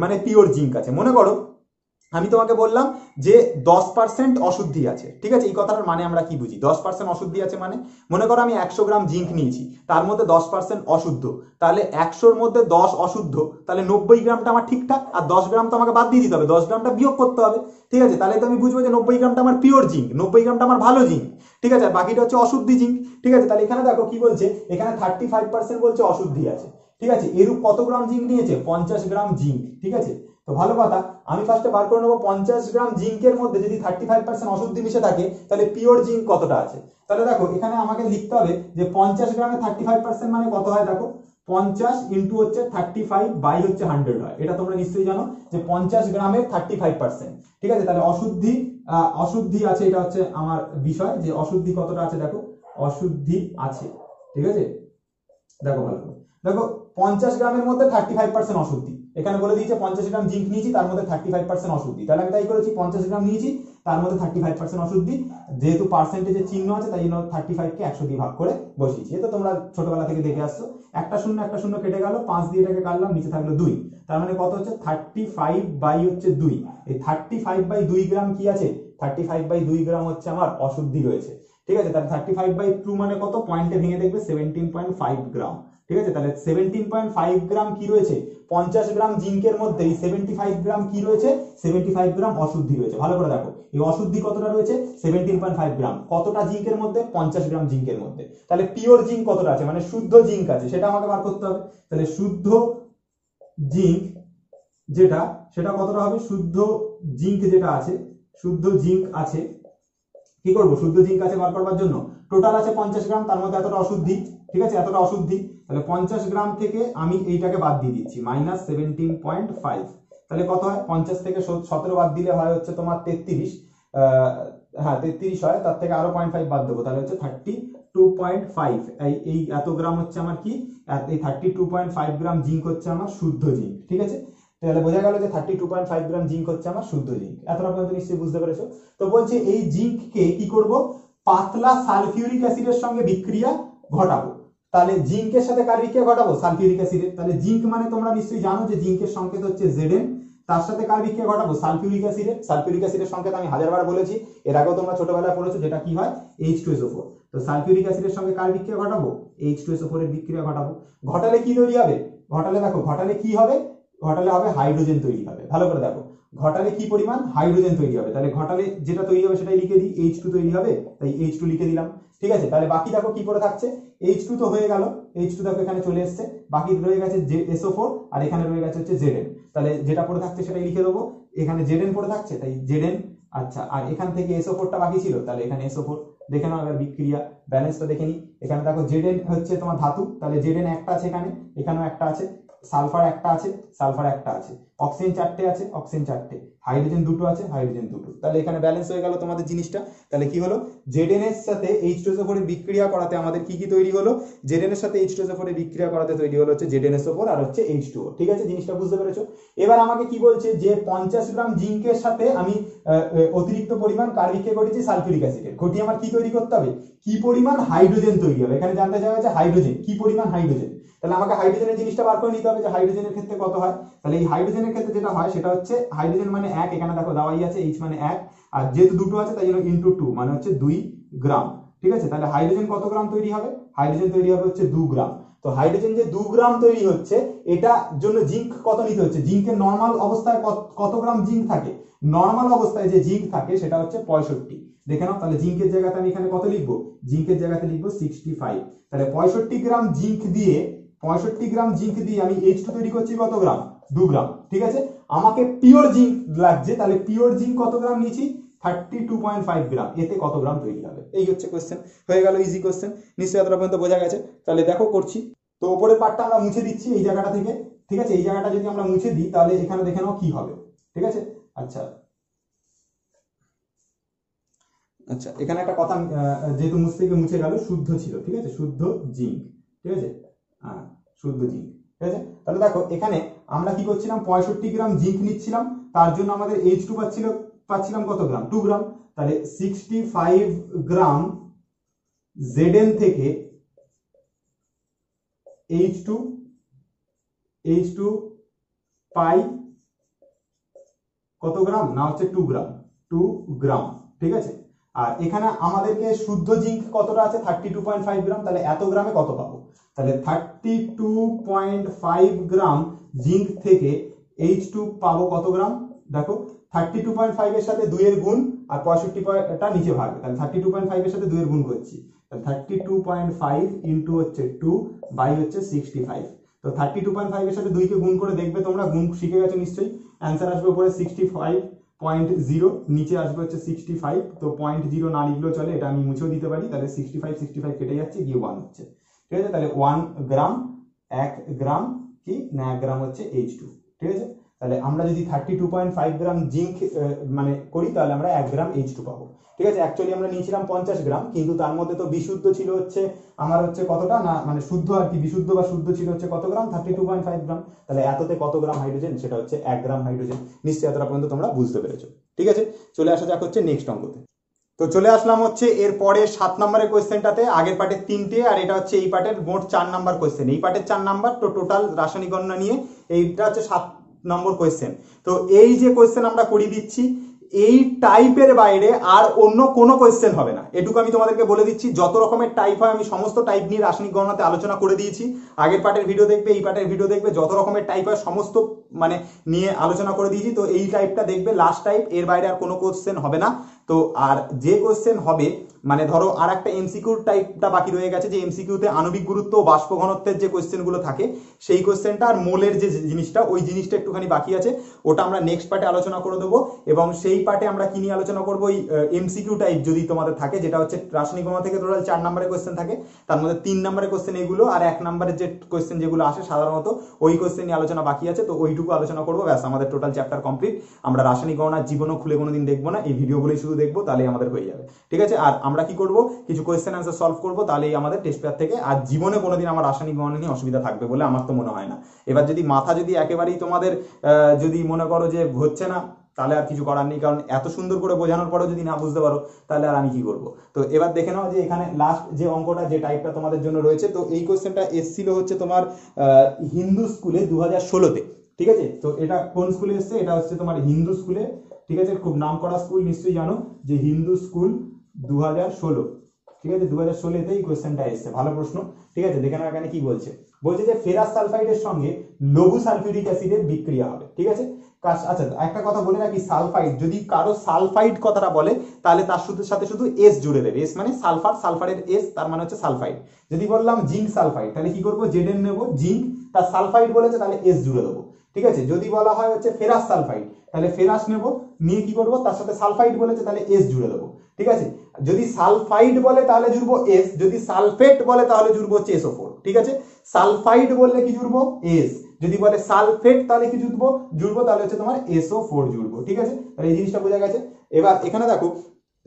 মানে পিওর জিঙ্ক আছে। মনে করো আমি তোমাকে বললাম যে দশ পার্সেন্ট অশুদ্ধি আছে। ঠিক আছে, এই কথাটার মানে আমরা কি বুঝি? দশ পার্সেন্ট অশুদ্ধি আছে মানে মনে করো আমি একশো গ্রাম জিঙ্ক নিয়েছি, তার মধ্যে দশ পার্সেন্ট অশুদ্ধ, তাহলে একশোর মধ্যে দশ অশুদ্ধ, তাহলে নব্বই গ্রামটা আমার ঠিকঠাক, আর দশ গ্রাম তো আমাকে বাদ দিয়ে দিতে হবে, দশ গ্রামটা বিয়োগ করতে হবে। ঠিক আছে, তাহলে তো আমি বুঝবো যে নব্বই গ্রামটা আমার পিওর জিঙ্ক, নব্বই গ্রামটা আমার ভালো জিঙ্ক। ঠিক আছে, আর বাকিটা হচ্ছে অশুদ্ধি জিঙ্ক। ঠিক আছে, তাহলে এখানে দেখো কি বলছে, এখানে থার্টি ফাইভ পার্সেন্ট বলছে অশুদ্ধি আছে। ঠিক আছে, এরূপ কত গ্রাম জিঙ্ক নিয়েছে? পঞ্চাশ গ্রাম জিঙ্ক। ঠিক আছে, তো ভালো কথা, আমি ফার্স্টে বার করে নেবো পঞ্চাশ গ্রাম জিঙ্কের মধ্যে যদি থার্টি ফাইভ পার্সেন্ট অশুদ্ধি মিশে থাকে তাহলে পিওর জিঙ্ক কতটা আছে। তাহলে দেখো এখানে আমাকে লিখতে হবে যে পঞ্চাশ গ্রামে থার্টি ফাইভ পার্সেন্ট মানে কত হয়, দেখো পঞ্চাশ ইন্টু হচ্ছে থার্টি ফাইভ বাই হচ্ছে হান্ড্রেড হয়, এটা তোমরা নিশ্চয়ই জানো যে পঞ্চাশ গ্রামের থার্টি ফাইভ পার্সেন্ট। ঠিক আছে, তাহলে অশুদ্ধি অশুদ্ধি আছে, এটা হচ্ছে আমার বিষয় যে অশুদ্ধি কতটা আছে। দেখো অশুদ্ধি আছে, ঠিক আছে, দেখো ভালো করে দেখো পঞ্চাশ গ্রামের মধ্যে থার্টি ফাইভ পার্সেন্ট অশুদ্ধি, এখানে বলে দিয়েছে পঞ্চাশ গ্রাম জিঙ্ক নিয়েছি তার মধ্যে থার্টি ফাইভ পার্সেন্ট অশুদ্ধি, তাহলে আমি তাই করেছি, পঞ্চাশ গ্রাম নিয়েছি তার মধ্যে থার্টি ফাইভ পার্সেন্ট অশুদ্ধি, যেহেতু পার্সেন্টেজের চিহ্ন আছে তাই জন্য থার্টি ফাইভকে একশো দিয়ে ভাগ করে বসিয়েছি। এটা তোমরা ছোটবেলা থেকে দেখে আসছো, একটা শূন্য একটা শূন্য কেটে গেল, পাঁচ দিয়ে এটাকে কাটলাম, নিচে থাকলো দুই, তার মানে কত হচ্ছে থার্টি ফাইভ বাই হচ্ছে দুই। এই থার্টি ফাইভ বাই দুই গ্রাম কি আছে? থার্টি ফাইভ বাই দুই গ্রাম হচ্ছে আমার অশুদ্ধি রয়েছে। ঠিক আছে, তাহলে থার্টি ফাইভ বাই টু মানে কত, পয়েন্টে ভেঙে দেখবে সেভেন্টিন পয়েন্ট ফাইভ গ্রাম। ঠিক আছে, তাহলে সেভেন্টিন পয়েন্ট ফাইভ গ্রাম কি রয়েছে পঞ্চাশ গ্রাম জিঙ্কের মধ্যে, এই সেভেন্টি ফাইভ গ্রাম কি রয়েছে, সেভেন্টি ফাইভ গ্রাম অশুদ্ধি রয়েছে। ভালো করে দেখো এই অশুদ্ধি কতটা রয়েছে, সেভেন্টিন পয়েন্ট ফাইভ গ্রাম, কতটা জিঙ্কের মধ্যে, পঞ্চাশ গ্রাম জিঙ্কের মধ্যে। তাহলে পিওর জিঙ্ক কতটা আছে, মানে শুদ্ধ জিঙ্ক আছে সেটা আমাকে বার করতে হবে। তাহলে শুদ্ধ জিঙ্ক যেটা সেটা কতটা হবে, শুদ্ধ জিঙ্ক যেটা আছে, শুদ্ধ জিঙ্ক আছে কি করবো, শুদ্ধ জিঙ্ক আছে বার করবার জন্য টোটাল আছে পঞ্চাশ গ্রাম, তার মধ্যে এতটা অশুদ্ধি। ঠিক আছে, এতটা অশুদ্ধি, তাহলে পঞ্চাশ গ্রাম থেকে আমি এইটাকে বাদ দিয়ে দিচ্ছি, মাইনাস সেভেন্টিন পয়েন্ট ফাইভ, তাহলে কত হয়, পঞ্চাশ থেকে সতেরো বাদ দিলে হয় হচ্ছে তোমার তেত্রিশ, হ্যাঁ তেত্রিশ হয়, তার থেকে আরো পয়েন্ট ফাইভ বাদ দেবো, তাহলে হচ্ছে থার্টি টু পয়েন্ট ফাইভ। এই এত গ্রাম হচ্ছে আমার কি, এই thirty two point five gram zinc হচ্ছে আমার শুদ্ধ জিঙ্ক। ঠিক আছে, তাহলে বোঝা গেল যে thirty two point five gram zinc হচ্ছে আমার শুদ্ধ জিঙ্ক। এতটা পর্যন্ত নিশ্চয়ই বুঝতে পেরেছো। তো বলছে এই জিঙ্ককে কি করব, পাতলা সালফিউরিক অ্যাসিডের সঙ্গে বিক্রিয়া ঘটাবো। তাহলে জিঙ্কের সাথে কার বিক্রিয়া ঘটাবো, সালফিউরিক অ্যাসিডের। তাহলে জিঙ্ক মানে তোমরা নিশ্চয়ই জানো যে জিঙ্কের সংকেত হচ্ছে জেডএন, তার সাথে কার বিক্রিয়া ঘটাবো, সালফিউরিক অ্যাসিডের। সালফিউরিক অ্যাসিডের সংকেত আমি হাজারবার বলেছি, এর আগেও তোমরা ছোটবেলায় পড়েছো, যেটা কি হয় H two S O four. তো সালফিউরিক অ্যাসিডের সঙ্গে কার বিক্রিয়া ঘটাবো, H two S O four এর বিক্রিয়া ঘটাবো। ঘটালে কি তৈরি হবে, ঘটালে দেখো ঘটালে কি হবে, ঘটালে হবে হাইড্রোজেন তৈরি হবে। ভালো করে দেখো ঘটালে কি পরিমাণ হাইড্রোজেন তৈরি হবে, তাহলে ঘটালে যেটা তৈরি হবে সেটাই লিখে দিই, এইচ টু তৈরি হবে, তাই এইচ টু লিখে দিলাম। ঠিক আছে, তাহলে বাকি দেখো কি করে থাকছে, এইচ টু তো হয়ে গেল, এইচ টু দেখো এখানে চলে এসছে, বাকি রয়ে গেছে এস ও ফোর আর এখানে রয়ে গেছে হচ্ছে জেডএন, তাহলে যেটা পড়ে থাকছে সেটাই লিখে দেবো, এখানে জেডএন পড়ে থাকছে তাই জেডএন, আচ্ছা আর এখান থেকে এস ও ফোরটা বাকি ছিল, তাহলে এখানে এস ও ফোর। দেখে নাও এবার বিক্রিয়া ব্যালেন্সটা দেখে নিই, এখানে দেখো জেডএন হচ্ছে তোমার ধাতু, তাহলে জেডএন একটা আছে এখানে, এখানেও একটা আছে, সালফার একটা আছে, সালফার একটা আছে, অক্সিজেন চারটে আছে, অক্সিজেন চারটে, हाइड्रोजेन দুটো আছে हाइड्रोजेन দুটো তাহলে এখানে ব্যালেন্স হয়ে গেল তোমাদের জিনিসটা তাহলে কি হলো Zn এর সাথে এইচ টু এস ফোর এর বিক্রিয়া করাতে আমাদের কি কি তৈরি হলো Zn এর সাথে এইচ টু এস ফোর এর বিক্রিয়া করাতে তৈরি হলো হচ্ছে Z N S O four আর হচ্ছে এইচ টু ও ঠিক আছে জিনিসটা বুঝতে পেরেছো এবার আমাকে কি বলছে যে পঞ্চাশ গ্রাম জিঙ্কের সাথে আমি অতিরিক্ত পরিমাণ কার্বিকে করেছি সালফিউরিক অ্যাসিডের ঘটি আমার কি তৈরি করতে হবে কি পরিমাণ হাইড্রোজেন তৈরি হবে এখানে জানতে চাওয়া হয়েছে হাইড্রোজেন কি পরিমাণ হাইড্রোজেন তাহলে আমাকে হাইড্রোজেনের জিনিসটা বার করে নিতে হবে যে হাইড্রোজেনের ক্ষেত্রে কত হয় তাহলে এই হাইড্রোজেনের ক্ষেত্রে যেটা হয় সেটা হচ্ছে হাইড্রোজেন মানে এক এখানে দেখো দাওয়াই আছে h মানে এক আর যেহেতু দুটো আছে তাই জন্য ইনটু টু মানে হচ্ছে দুই গ্রাম ঠিক আছে তাহলে হাইড্রোজেন কত গ্রাম তৈরি হবে হাইড্রোজেন তৈরি হবে হচ্ছে দুই গ্রাম তো হাইড্রোজেন যে দুই গ্রাম তৈরি হচ্ছে এটা জন্য জিঙ্ক কত নিতে হচ্ছে জিঙ্কের নরমাল অবস্থায় কত গ্রাম জিঙ্ক থাকে নরমাল অবস্থায় যে জিঙ্ক থাকে সেটা হচ্ছে পঁয়ষট্টি দেখে নাও তাহলে জিঙ্কের জায়গাতে আমি এখানে কত লিখবো জিঙ্কের জায়গাতে লিখবো পঁয়ষট্টি তাহলে পঁয়ষট্টি গ্রাম জিঙ্ক দিয়ে পঁয়ষট্টি গ্রাম জিঙ্ক দিয়ে আমি এইচ টু তৈরি করছি কত গ্রাম দুই গ্রাম ঠিক আছে আমাকে পিওর জিঙ্ক লাগবে তাহলে পিওর জিঙ্ক কত গ্রাম নিয়েছি thirty two point five gram এতে কত গ্রাম তৈরি হবে এই হচ্ছে क्वेश्चन হয়ে গেল ইজি क्वेश्चन নিশ্চয়ই আপনারা পর্যন্ত বোঝা গেছে তাহলে দেখো করছি তো উপরের পার্টটা আমরা মুছে দিচ্ছি এই জায়গাটা থেকে ঠিক আছে এই জায়গাটা যদি আমরা মুছে দিই তাহলে এখানে দেখে নাও কি হবে ঠিক আছে আচ্ছা আচ্ছা এখানে একটা কথা যেহেতু মুছে থেকে মুছে গেল শুদ্ধ ছিল ঠিক আছে শুদ্ধ জিঙ্ক ঠিক আছে হ্যাঁ শুদ্ধ জিঙ্ক ঠিক আছে তাহলে দেখো এখানে আমরা কি করছিলাম পঁয়ষট্টি গ্রাম জিঙ্ক নিচ্ছিলাম তার জন্য আমাদের এইচ টু পাচ্ছিল পাচ্ছিলাম কত গ্রাম দুই গ্রাম তাহলে পঁয়ষট্টি গ্রাম Zn থেকে এইচ টু এইচ টু পাই কত গ্রাম না হচ্ছে দুই গ্রাম দুই গ্রাম ঠিক আছে আর এখানে আমাদেরকে শুদ্ধ জিঙ্ক কতটা আছে thirty two point five gram তাহলে এত গ্রামে কত পাবো তাহলে thirty two point five gram zinc থেকে এইচ টু পাবো কত গ্রাম দেখো থার্টি টু পয়েন্ট ফাইভ এর সাথে দুই এর গুণ আর পঁয়ষট্টি টা নিচে ভাগ তাহলে থার্টি টু পয়েন্ট ফাইভ এর সাথে দুই এর গুণ করছি তাহলে thirty two point five into হচ্ছে দুই বাই হচ্ছে পঁয়ষট্টি তো থার্টি টু পয়েন্ট ফাইভ এর সাথে দুই কে গুণ করে দেখবে তোমরা গুণ শিখে গেছো নিশ্চয়ই आंसर আসবে উপরে পঁয়ষট্টি পয়েন্ট শূন্য নিচে আসবে হচ্ছে পঁয়ষট্টি তো পয়েন্ট শূন্য না লিখলেও চলে এটা আমি মুছেও দিতে পারি তাহলে পঁয়ষট্টি পঁয়ষট্টি কেটে যাচ্ছে গিয়ে এক হচ্ছে ঠিক আছে তাহলে এক গ্রাম এক গ্রাম কি না এক গ্রাম হচ্ছে এইচ টু ঠিক আছে তাহলে আমরা যদি thirty two point five gram zinc মানে করি তাহলে আমরা এক গ্রাম এইচ টু পাবো ঠিক আছে অ্যাকচুয়ালি আমরা নিয়েছিলাম পঞ্চাশ গ্রাম কিন্তু তার মধ্যে তো বিশুদ্ধ ছিল হচ্ছে আমার হচ্ছে কতটা না মানে শুদ্ধ আর কি বিশুদ্ধ বা শুদ্ধ ছিল হচ্ছে কত gram thirty two point five gram তাহলে এততে কত গ্রাম হাইড্রোজেন সেটা হচ্ছে এক গ্রাম হাইড্রোজেন নিশ্চয়ই এতটা পর্যন্ত তোমরা বুঝতে পেরেছো ঠিক আছে চলে আসা যাক হচ্ছে নেক্সট অঙ্কতে তো চলে আসলাম হচ্ছে এর পরে সাত নম্বরের কোশ্চেনটাতে আগের পার্টের তিনটে আর এটা হচ্ছে এই পার্টের মোট চার নাম্বার কোশ্চেন এই পার্টের চার নাম্বার তো টোটাল রাসায়নিক গণনা নিয়ে এইটা হচ্ছে সাত নম্বর কোশ্চেন তো এই যে কোশ্চেন আমরা করিয়ে দিচ্ছি এই টাইপের বাইরে আর অন্য কোনো কোশ্চেন হবে না এটুকু আমি তোমাদেরকে বলে দিচ্ছি যত রকমের টাইপ হয় আমি সমস্ত টাইপ নিয়ে রাসায়নিক গণনাতে আলোচনা করে দিয়েছি আগের পার্টের ভিডিও দেখবে এই পার্টের ভিডিও দেখবে যত রকমের টাইপ হয় সমস্ত মানে নিয়ে আলোচনা করে দিয়েছি তো এই টাইপটা দেখবে লাস্ট টাইপ এর বাইরে আর কোনো কোশ্চেন হবে না তো আর যে কোশ্চেন হবে মানে ধরো আর একটা এমসিকিউ টাইপটা বাকি রয়ে গেছে যে এমসিকিউতে আণবিক গুরুত্ব ও বাষ্প ঘনত্বের যে কোশ্চেনগুলো থাকে সেই কোশ্চেনটা আর মোলের যে জিনিসটা ওই জিনিসটা একটুখানি বাকি আছে ওটা আমরা নেক্সট পার্টে আলোচনা করে দেবো এবং সেই পার্টে আমরা কি নিয়ে আলোচনা করবো ওই এমসিকিউ টাইপ যদি তোমাদের থাকে যেটা হচ্ছে রাসায়নিক গণনা থেকে টোটাল চার নম্বরের কোশ্চেন থাকে তার মধ্যে তিন নম্বরের কোশ্চেন এগুলো আর এক নম্বরের যে কোশ্চেন যেগুলো আসে সাধারণত ওই কোশ্চেন নিয়ে আলোচনা বাকি আছে তো ওইটুকু আলোচনা করবো ব্যাস আমাদের টোটাল চ্যাপ্টার কমপ্লিট আমরা রাসায়নিক গণনার জীবনও খুলে কোনোদিন দেখবো না এই ভিডিওগুলোই শুধু দেখবো তাহলে আমাদের হয়ে যাবে ঠিক আছে আর আমরা কি করব কিছু কোয়েশ্চেন आंसर সলভ করব তাহলেই আমাদের টেস্ট পেপার থেকে আর জীবনে কোনোদিন আমার রাসায়নিক গণনা নিয়ে অসুবিধা থাকবে বলে আমার তো মনে হয় না এবার যদি মাথা যদি একেবারেই তোমাদের যদি মনে করো যে হচ্ছে না তাহলে আর কিছু করার নেই কারণ এত সুন্দর করে বোঝানোর পরেও যদি না বুঝতে পারো তাহলে আর আমি কি করব তো এবার দেখে নাও যে এখানে লাস্ট যে অঙ্কটা যে টাইপটা তোমাদের জন্য রয়েছে তো এই কোয়েশ্চেনটা এসছিল হচ্ছে তোমার হিন্দু স্কুলে দুই হাজার ষোলো তে ঠিক আছে তো এটা কোন স্কুলে এসেছে এটা হচ্ছে তোমার হিন্দু স্কুলে ঠিক আছে খুব নাম করা স্কুল নিশ্চয়ই জানো যে হিন্দু স্কুল দুই হাজার ষোলো ঠিক আছে দুই হাজার ষোলো তে এই কোশ্চেনটা এসেছে ভালো প্রশ্ন ঠিক আছে দেখেন এখানে কি বলছে বলছে যে ফেরাস সালফাইডের সঙ্গে লঘু সালফিউরিক অ্যাসিডের বিক্রিয়া হবে ঠিক আছে আচ্ছা একটা কথা বলে রাখি সালফাইড যদি কারো সালফাইড কথাটা বলে তাহলে তার সাথে শুধু এস জুড়ে দেবে এস মানে সালফার সালফারের এস তার মানে হচ্ছে সালফাইড যদি বললাম জিঙ্ক সালফাইড তাহলে কি করবো জেডেন নেবো জিঙ্ক তার সালফাইড বলেছে তাহলে এস জুড়ে দেবো ঠিক আছে যদি বলা হয় হচ্ছে ফেরাস সালফাইড তাহলে ফেরাস নেব নিয়ে কি করবো তার সাথে সালফাইড বলেছে তাহলে এস জুড়ে দেবো ঠিক আছে যদি সালফাইড বলে তাহলে জুড়বো এস যদি সালফেট বলে তাহলে জুড়বো হচ্ছে এস ও ফোর ঠিক আছে সালফাইড বললে কি জুড়বো এস যদি বলে সালফেট তাহলে কি জুড়বো জুড়বো তাহলে হচ্ছে তোমার এস ও ফোর জুড়বো। ঠিক আছে, তাহলে এই জিনিসটা বোঝা গেছে। এবার এখানে দেখো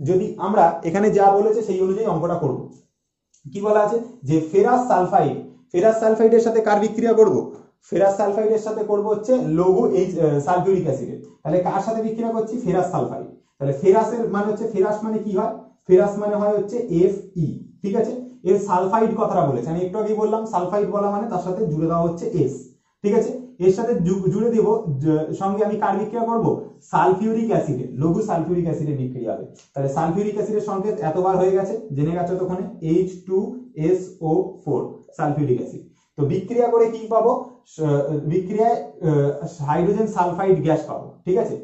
যদি আমরা এখানে যা বলেছে সেই অনুযায়ী অঙ্কটা করব। কি বলা আছে যে ফেরাস সালফাইড, ফেরাস সালফাইডের সাথে কার বিক্রিয়া করব? ফেরাস সালফাইডের সাথে করব হচ্ছে লঘু এই সালফিউরিক অ্যাসিডের। তাহলে কার সাথে বিক্রিয়া করছি? Ferrous sulphide. তাহলে ফেরাসের মানে হচ্ছে ফেরাস মানে কি হয়? ফেরাস মানে হয় হচ্ছে এফ ই। ঠিক আছে, এর সালফাইড কথাটা বলেছে, আমি একটু আগেই বললাম সালফাইড বলা মানে তার সাথে জুড়ে দেওয়া হচ্ছে এস। ঠিক আছে, এর সাথে জুড়ে দেব, সঙ্গে আমি কার বিক্রিয়া করব? সালফিউরিক অ্যাসিডের, লঘু সালফিউরিক অ্যাসিডের বিক্রিয়া হবে। তাহলে সালফিউরিক অ্যাসিডের সংকেত এতবার হয়ে গেছে, জেনে গেছো তখনে H two S O four sulphuric acid. তো বিক্রিয়া করে কি পাবো? বিক্রিয়ায় হাইড্রোজেন সালফাইড গ্যাস পাবো। ঠিক আছে,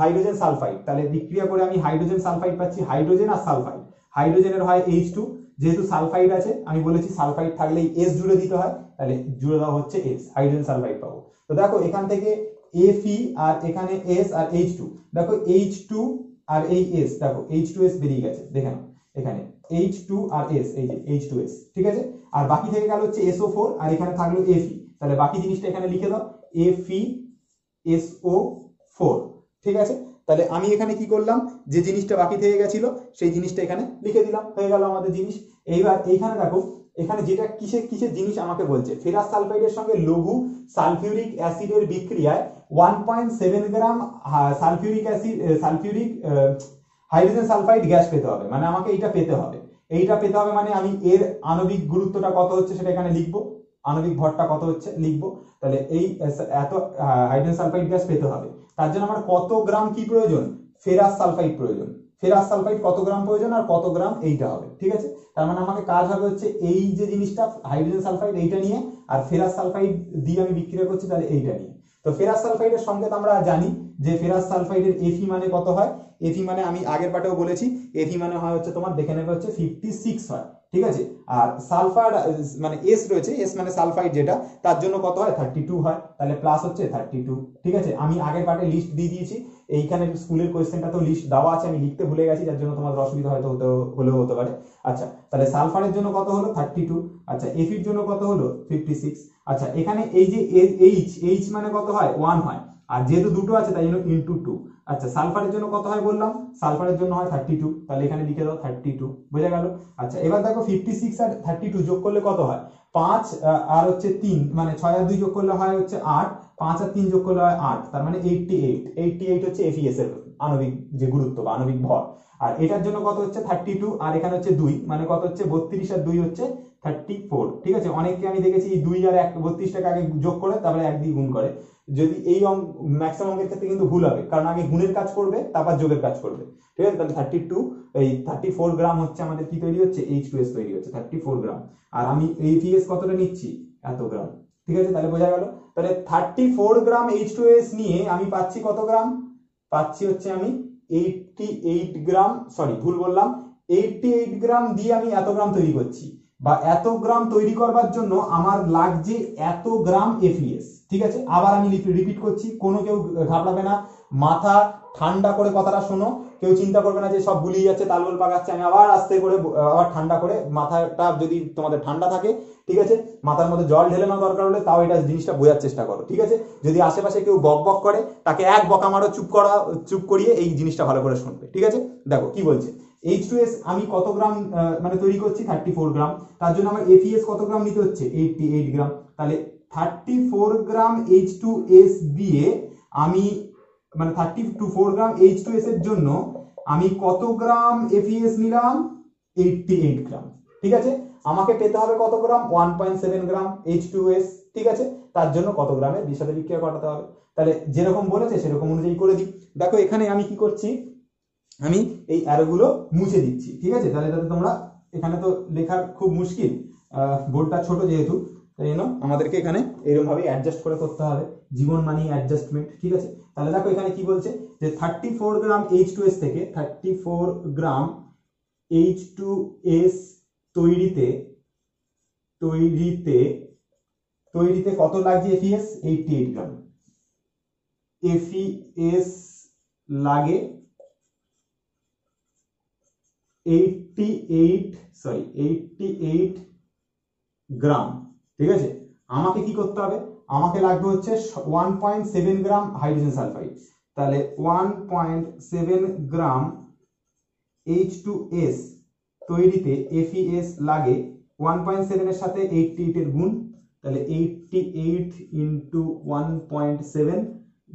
হাইড্রোজেন সালফাইড, তাহলে বিক্রিয়া করে আমি হাইড্রোজেন সালফাইড পাচ্ছি, হাইড্রোজেন আর সালফাইড। হাইড্রোজেনের হয় এইচ টু, যেহেতু সালফাইড আছে আমি বলেছি সালফাইড থাকলেই এস জুড়ে দিতে হয়, তাহলে জুড়ে দেওয়া হচ্ছে এস, হাইড্রোজেন সালফাইড পাবো। তো দেখো এখান থেকে এফ ই আর এখানে এস আর এইচ টু, দেখো এইচ টু আর এই এস, দেখো এইচ টু এস বেরিয়ে গেছে, দেখে নাও এখানে এইচ টু আর এস, এই যে এইচ টু এস। ঠিক আছে, আর বাকি থেকে গেল হচ্ছে এস ও ফোর আর এখানে থাকলো এফ ই, তাহলে বাকি জিনিসটা এখানে লিখে দাও F E S O four. ঠিক আছে, তাহলে আমি এখানে কি করলাম, যে জিনিসটা বাকি থেকে গেছিল সেই জিনিসটা এখানে লিখে দিলাম, হয়ে গেল আমাদের জিনিস। এইবার এইখানে দেখো এখানে যেটা কিসে কিসে জিনিস আমাকে বলছে, ফেরাস সালফাইডের সঙ্গে লঘু সালফিউরিক অ্যাসিডের বিক্রিয়ায় one point seven gram sulphuric acid sulphuric hydrogen sulphide gas পেতে হবে, মানে আমাকে এটা পেতে হবে, এইটা পেতে হবে মানে আমি এর আণবিক গুরুত্বটা কত হচ্ছে সেটা এখানে লিখবো, আণবিক ভরটা কত হচ্ছে লিখবো। তাহলে এই এত হাইড্রোজেন সালফাইড গ্যাস পেতে হবে, তার জন্য আমার কত গ্রাম কি প্রয়োজন? ফেরাস সালফাইড প্রয়োজন। ফেরাস সালফাইড কত গ্রাম প্রয়োজন আর কত গ্রাম এইটা হবে। ঠিক আছে, তার মানে আমাকে কাজ হবে হচ্ছে এই যে জিনিসটা হাইড্রোজেন সালফাইড এইটা নিয়ে, আর ফেরাস সালফাইড দিয়ে আমি বিক্রিয়া করছি তাহলে এইটা নিয়ে। তো ফেরাস সালফাইডের সংকেত আমরা জানি যে ফেরাস সালফাইডের এফি মানে কত হয়? এফি মানে আমি আগের পাটেও বলেছি, এফি মানে হয় হচ্ছে তোমার দেখে নেবে হচ্ছে ফিফটি সিক্স হয়। ঠিক আছে, আর সালফার মানে এস রয়েছে, এস মানে সালফাইড যেটা, তার জন্য কত হয়? থার্টি টু হয়, তাহলে প্লাস হচ্ছে থার্টি টু। ঠিক আছে, আমি আগের পাটে লিস্ট দিয়ে দিয়েছি, এইখানে স্কুলের কোয়েশ্চেনটা তো লিস্ট দেওয়া আছে, আমি লিখতে ভুলে গেছি, যার জন্য তোমাদের অসুবিধা হয়তো হতে হলেও হতে পারে। আচ্ছা, তাহলে সালফারের জন্য কত হলো? Thirty two. আচ্ছা, এফির জন্য কত হলো? Fifty six. আচ্ছা, এখানে এই যে এইচ, এইচ মানে কত হয়? ওয়ান হয়, আর যেহেতু দুটো আছে তাই জন্য ইন্টু টু। আচ্ছা, সালফারের জন্য কত হয় বললাম? সালফারের জন্য হয় থার্টি টু, তাহলে এখানে লিখে দাও থার্টি টু, বোঝা গেল। আচ্ছা, এবার দেখো ফিফটি সিক্স আর থার্টি টু যোগ করলে কত হয়? পাঁচ আর হচ্ছে তিন মানে ছয় আর দুই যোগ করলে হয় হচ্ছে আট, পাঁচ আর তিন যোগ করলে হয় আট, তার মানে এইটটি এইট এইটটি এইট হচ্ছে এফিএস এর আণবিক যে গুরুত্ব বা আণবিক ভর। আর এটার জন্য কত হচ্ছে? থার্টি টু আর এখানে হচ্ছে দুই, মানে কত হচ্ছে? বত্রিশ আর দুই হচ্ছে থার্টি ফোর। ঠিক আছে, অনেককে আমি দেখেছি দুই আর এক বত্রিশটাকে আগে যোগ করে তারপরে এক দিয়ে গুণ করে, যদি এই অঙ্ক ম্যাক্সিমাম অঙ্কের ক্ষেত্রে কিন্তু ভুল হবে, কারণ আগে গুণের কাজ করবে তারপর যোগের কাজ করবে। ঠিক আছে, তাহলে থার্টি টু এই থার্টি ফোর গ্রাম হচ্ছে আমাদের কি তৈরি হচ্ছে? এইচ টু এস তৈরি হচ্ছে থার্টি ফোর গ্রাম, আর আমি এইচ কতটা নিচ্ছি? এত গ্রাম। ঠিক আছে, তাহলে বোঝা গেল, তাহলে thirty four gram H two S নিয়ে আমি পাচ্ছি কত গ্রাম? পাচ্ছি হচ্ছে আমি এইটটি এইট গ্রাম, সরি ভুল বললাম, এইটটি এইট গ্রাম দিয়ে আমি এত গ্রাম তৈরি করছি, বা এত গ্রাম তৈরি করবার জন্য আমার লাগছে এত গ্রাম এফিএস। ঠিক আছে, আবার আমি রিপিট করছি, কোনো কেউ ঘাবড়াবে না, মাথা ঠান্ডা করে কথাটা শোনো, কেউ চিন্তা করবে না যে সব ভুলিয়ে যাচ্ছে তালগোল পাকাচ্ছে। আমি আবার আস্তে করে আবার ঠান্ডা করে, মাথাটা যদি তোমাদের ঠান্ডা থাকে ঠিক আছে, মাথার মধ্যে জল ঢেলে না দরকার হলে, তাও এটা জিনিসটা বোঝার চেষ্টা করো। ঠিক আছে, যদি আশেপাশে কেউ বক বক করে তাকে এক বকা মারো, চুপ করা চুপ করিয়ে এই জিনিসটা ভালো করে শুনবে। ঠিক আছে, দেখো কি বলছে, এইচ টু এস আমি কত গ্রাম মানে তৈরি করছি? থার্টি ফোর গ্রাম, তার জন্য আমার এফিএস কত গ্রাম নিতে হচ্ছে? Eighty eight gram. তাহলে thirty four gram H two S দিয়ে আমি মানে thirty four gram H two S এর জন্য আমি কত গ্রাম এফিএস নিলাম? Eighty eight gram. ঠিক আছে, আমাকে পেতে হবে কত gram? One point seven gram H two S. ঠিক আছে, তার জন্য কত গ্রামে বিশাল বিক্রিয়া ঘটাতে হবে, তাহলে যেরকম বলেছে সেরকম অনুযায়ী করে দিই। দেখো এখানে আমি কি করছি, আমি এই অ্যারোগুলো মুছে দিচ্ছি। ঠিক আছে, তাহলে তাহলে তোমরা এখানে তো লেখার খুব মুশকিল, বোর্ডটা ছোট যেহেতু, তাই জন্য আমাদেরকে এখানে এরকম ভাবে অ্যাডজাস্ট করে করতে হবে, জীবন মানে অ্যাডজাস্টমেন্ট। ঠিক আছে, তাহলে দেখো এখানে কি বলছে যে thirty four gram H two S থেকে thirty four gram H two S তৈরিতে তৈরিতে তৈরিতে কত লাগছে FeS? Eighty eight gram FeS লাগে eighty eight sorry eighty eight gram. ঠিক আছে, আমাকে কি করতে হবে? আমাকে লাগবে হচ্ছে one point seven gram hydrogen sulphide. তাহলে one point seven gram H two S তৈরিতে F E S লাগে one point seven এর সাথে eighty-eight এর গুণ, তাহলে eighty-eight into one point seven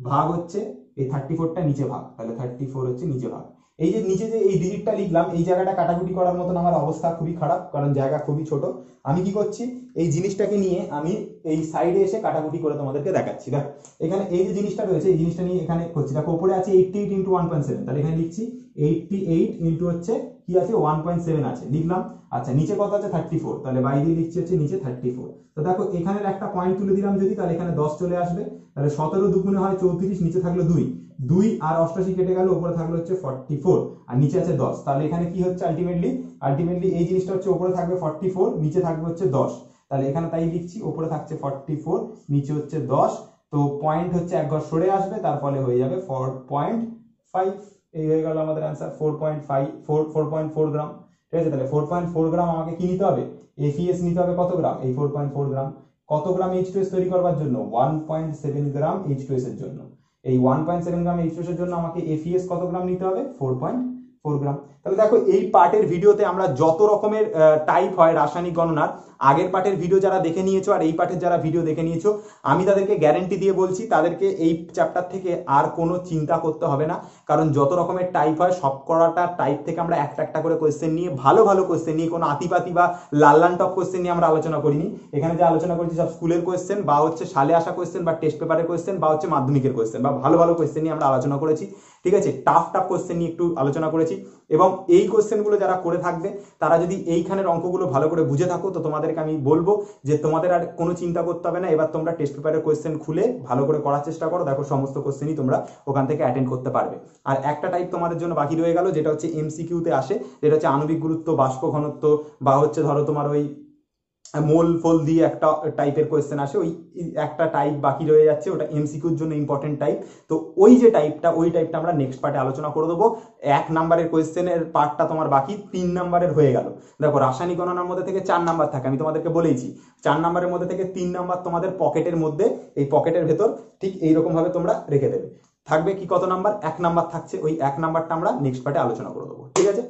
ভাগ হচ্ছে এই thirty-four টা নিচে ভাগ, তাহলে thirty-four হচ্ছে নিচে ভাগ। এই যে নিচে যে এই ডিজিটটা লিখলাম এই জায়গাটা কাটাকুটি করার মতন আমার অবস্থা খুবই খারাপ, কারণ জায়গা খুবই ছোট। আমি কি করছি এই জিনিসটাকে নিয়ে আমি এই সাইডে এসে কাটাকুটি করে তোমাদেরকে দেখাচ্ছি। দেখ এখানে এই যে জিনিসটা রয়েছে এই জিনিসটা নিয়ে এখানে করছি। দেখো উপরে আছে eighty-eight into one point seven, তাহলে এখানে লিখছি eighty-eight ইন্টু হচ্ছে কি আছে one point seven আছে লিখলাম। আচ্ছা নিচে কত আছে thirty-four, তাহলে বাইরে লিখছি হচ্ছে নিচে thirty-four। তো দেখো এখানের একটা পয়েন্ট তুলে দিলাম যদি, তাহলে এখানে দশ চলে আসবে, তাহলে সতেরো দুগুণে হয় চৌত্রিশ, নিচে থাকলো দুই দুই আর অষ্টাশি কেটে গেল, উপরে থাকলো হচ্ছে forty-four আর নিচে আছে দশ। তাহলে এখানে কি হচ্ছে আলটিমেটলি আলটিমেটলি এই জিনিসটা হচ্ছে উপরে থাকবে forty-four নিচে থাকবে হচ্ছে দশ, তাহলে এখানে তাই লিখছি উপরে থাকছে forty-four নিচে হচ্ছে দশ। তো পয়েন্ট হচ্ছে এক ঘর সরে আসবে, তার ফলে হয়ে যাবে four point five, এই হয়ে গেল আমাদের answer four point five four point four gram. ঠিক আছে, তাহলে four point four গ্রাম আমাকে কি নিতে হবে F E S নিতে হবে কত গ্রাম, এই four point four গ্রাম কত গ্রাম H two S তৈরি করার জন্য one point seven gram H two S এর জন্য, এই one point seven gram H two S এর জন্য আমাকে F E S কত গ্রাম নিতে হবে four point four গ্রাম। তাহলে দেখো এই পার্টের ভিডিওতে আমরা যত রকমের টাইপ হয় রাসায়নিক গণনার, আগের পার্টের ভিডিও যারা দেখে নিয়েছো আর এই পার্টের যারা ভিডিও দেখে নিয়েছো আমি তাদেরকে গ্যারান্টি দিয়ে বলছি তাদেরকে এই চ্যাপ্টার থেকে আর কোনো চিন্তা করতে হবে না, কারণ যত রকমের টাইপ হয় সব করাটা টাইপ থেকে আমরা একটা একটা করে কোয়েশ্চেন নিয়ে ভালো ভালো কোয়েশ্চেন নিয়ে কোনো আতিপাতি বা লাল্লান টপ কোয়েশ্চেন নিয়ে আমরা আলোচনা করিনি। এখানে যে আলোচনা করছি সব স্কুলের কোয়েশ্চেন বা হচ্ছে সালে আসা কোয়েশ্চেন বা টেস্ট পেপারের কোয়েশ্চেন বা হচ্ছে মাধ্যমিকের কোয়েশ্চেন বা ভালো ভালো কোয়েশ্চেন নিয়ে আমরা আলোচনা করেছি। ঠিক আছে, টাফ টাফ কোয়েশ্চেন নিয়ে একটু আলোচনা করেছি, এবং এই কোয়েশ্চেনগুলো যারা করে থাকবে তারা যদি এইখানের অঙ্কগুলো ভালো করে বুঝে থাকো তো তোমাদেরকে আমি বলবো যে তোমাদের আর কোনো চিন্তা করতে হবে না। এবার তোমরা টেস্ট পেপারের কোয়েশ্চেন খুলে ভালো করে করার চেষ্টা করো, দেখো সমস্ত কোয়েশ্চেনই তোমরা ওখান থেকে অ্যাটেন্ড করতে পারবে। আর একটা টাইপ তোমাদের জন্য বাকি রয়ে গেল, যেটা হচ্ছে এমসিকিউতে আসে, যেটা হচ্ছে আণবিক গুরুত্ব, বাষ্প ঘনত্ব বা হচ্ছে ধরো তোমার ওই মোল ফোল দিয়ে একটা টাইপের কোয়েশ্চেন আসে, ওই একটা টাইপ বাকি রয়ে যাচ্ছে, ওটা এমসিকিউর জন্য ইম্পর্টেন্ট টাইপ। তো ওই যে টাইপটা ওই টাইপটা আমরা নেক্সট পার্টে আলোচনা করে দেবো। এক নাম্বারের কোয়েশ্চেনের পার্টটা তোমার বাকি, তিন নাম্বারের হয়ে গেল। দেখো রাসায়নিক গণনার মধ্যে থেকে চার নাম্বার থাকে, আমি তোমাদেরকে বলেইছি চার নাম্বারের মধ্যে থেকে তিন নাম্বার তোমাদের পকেটের মধ্যে, এই পকেটের ভেতর ঠিক এইরকমভাবে তোমরা রেখে দেবে। থাকবে কি কত নাম্বার, এক নাম্বার থাকছে, ওই এক নাম্বারটা আমরা নেক্সট পার্টে আলোচনা করে দেবো। ঠিক আছে।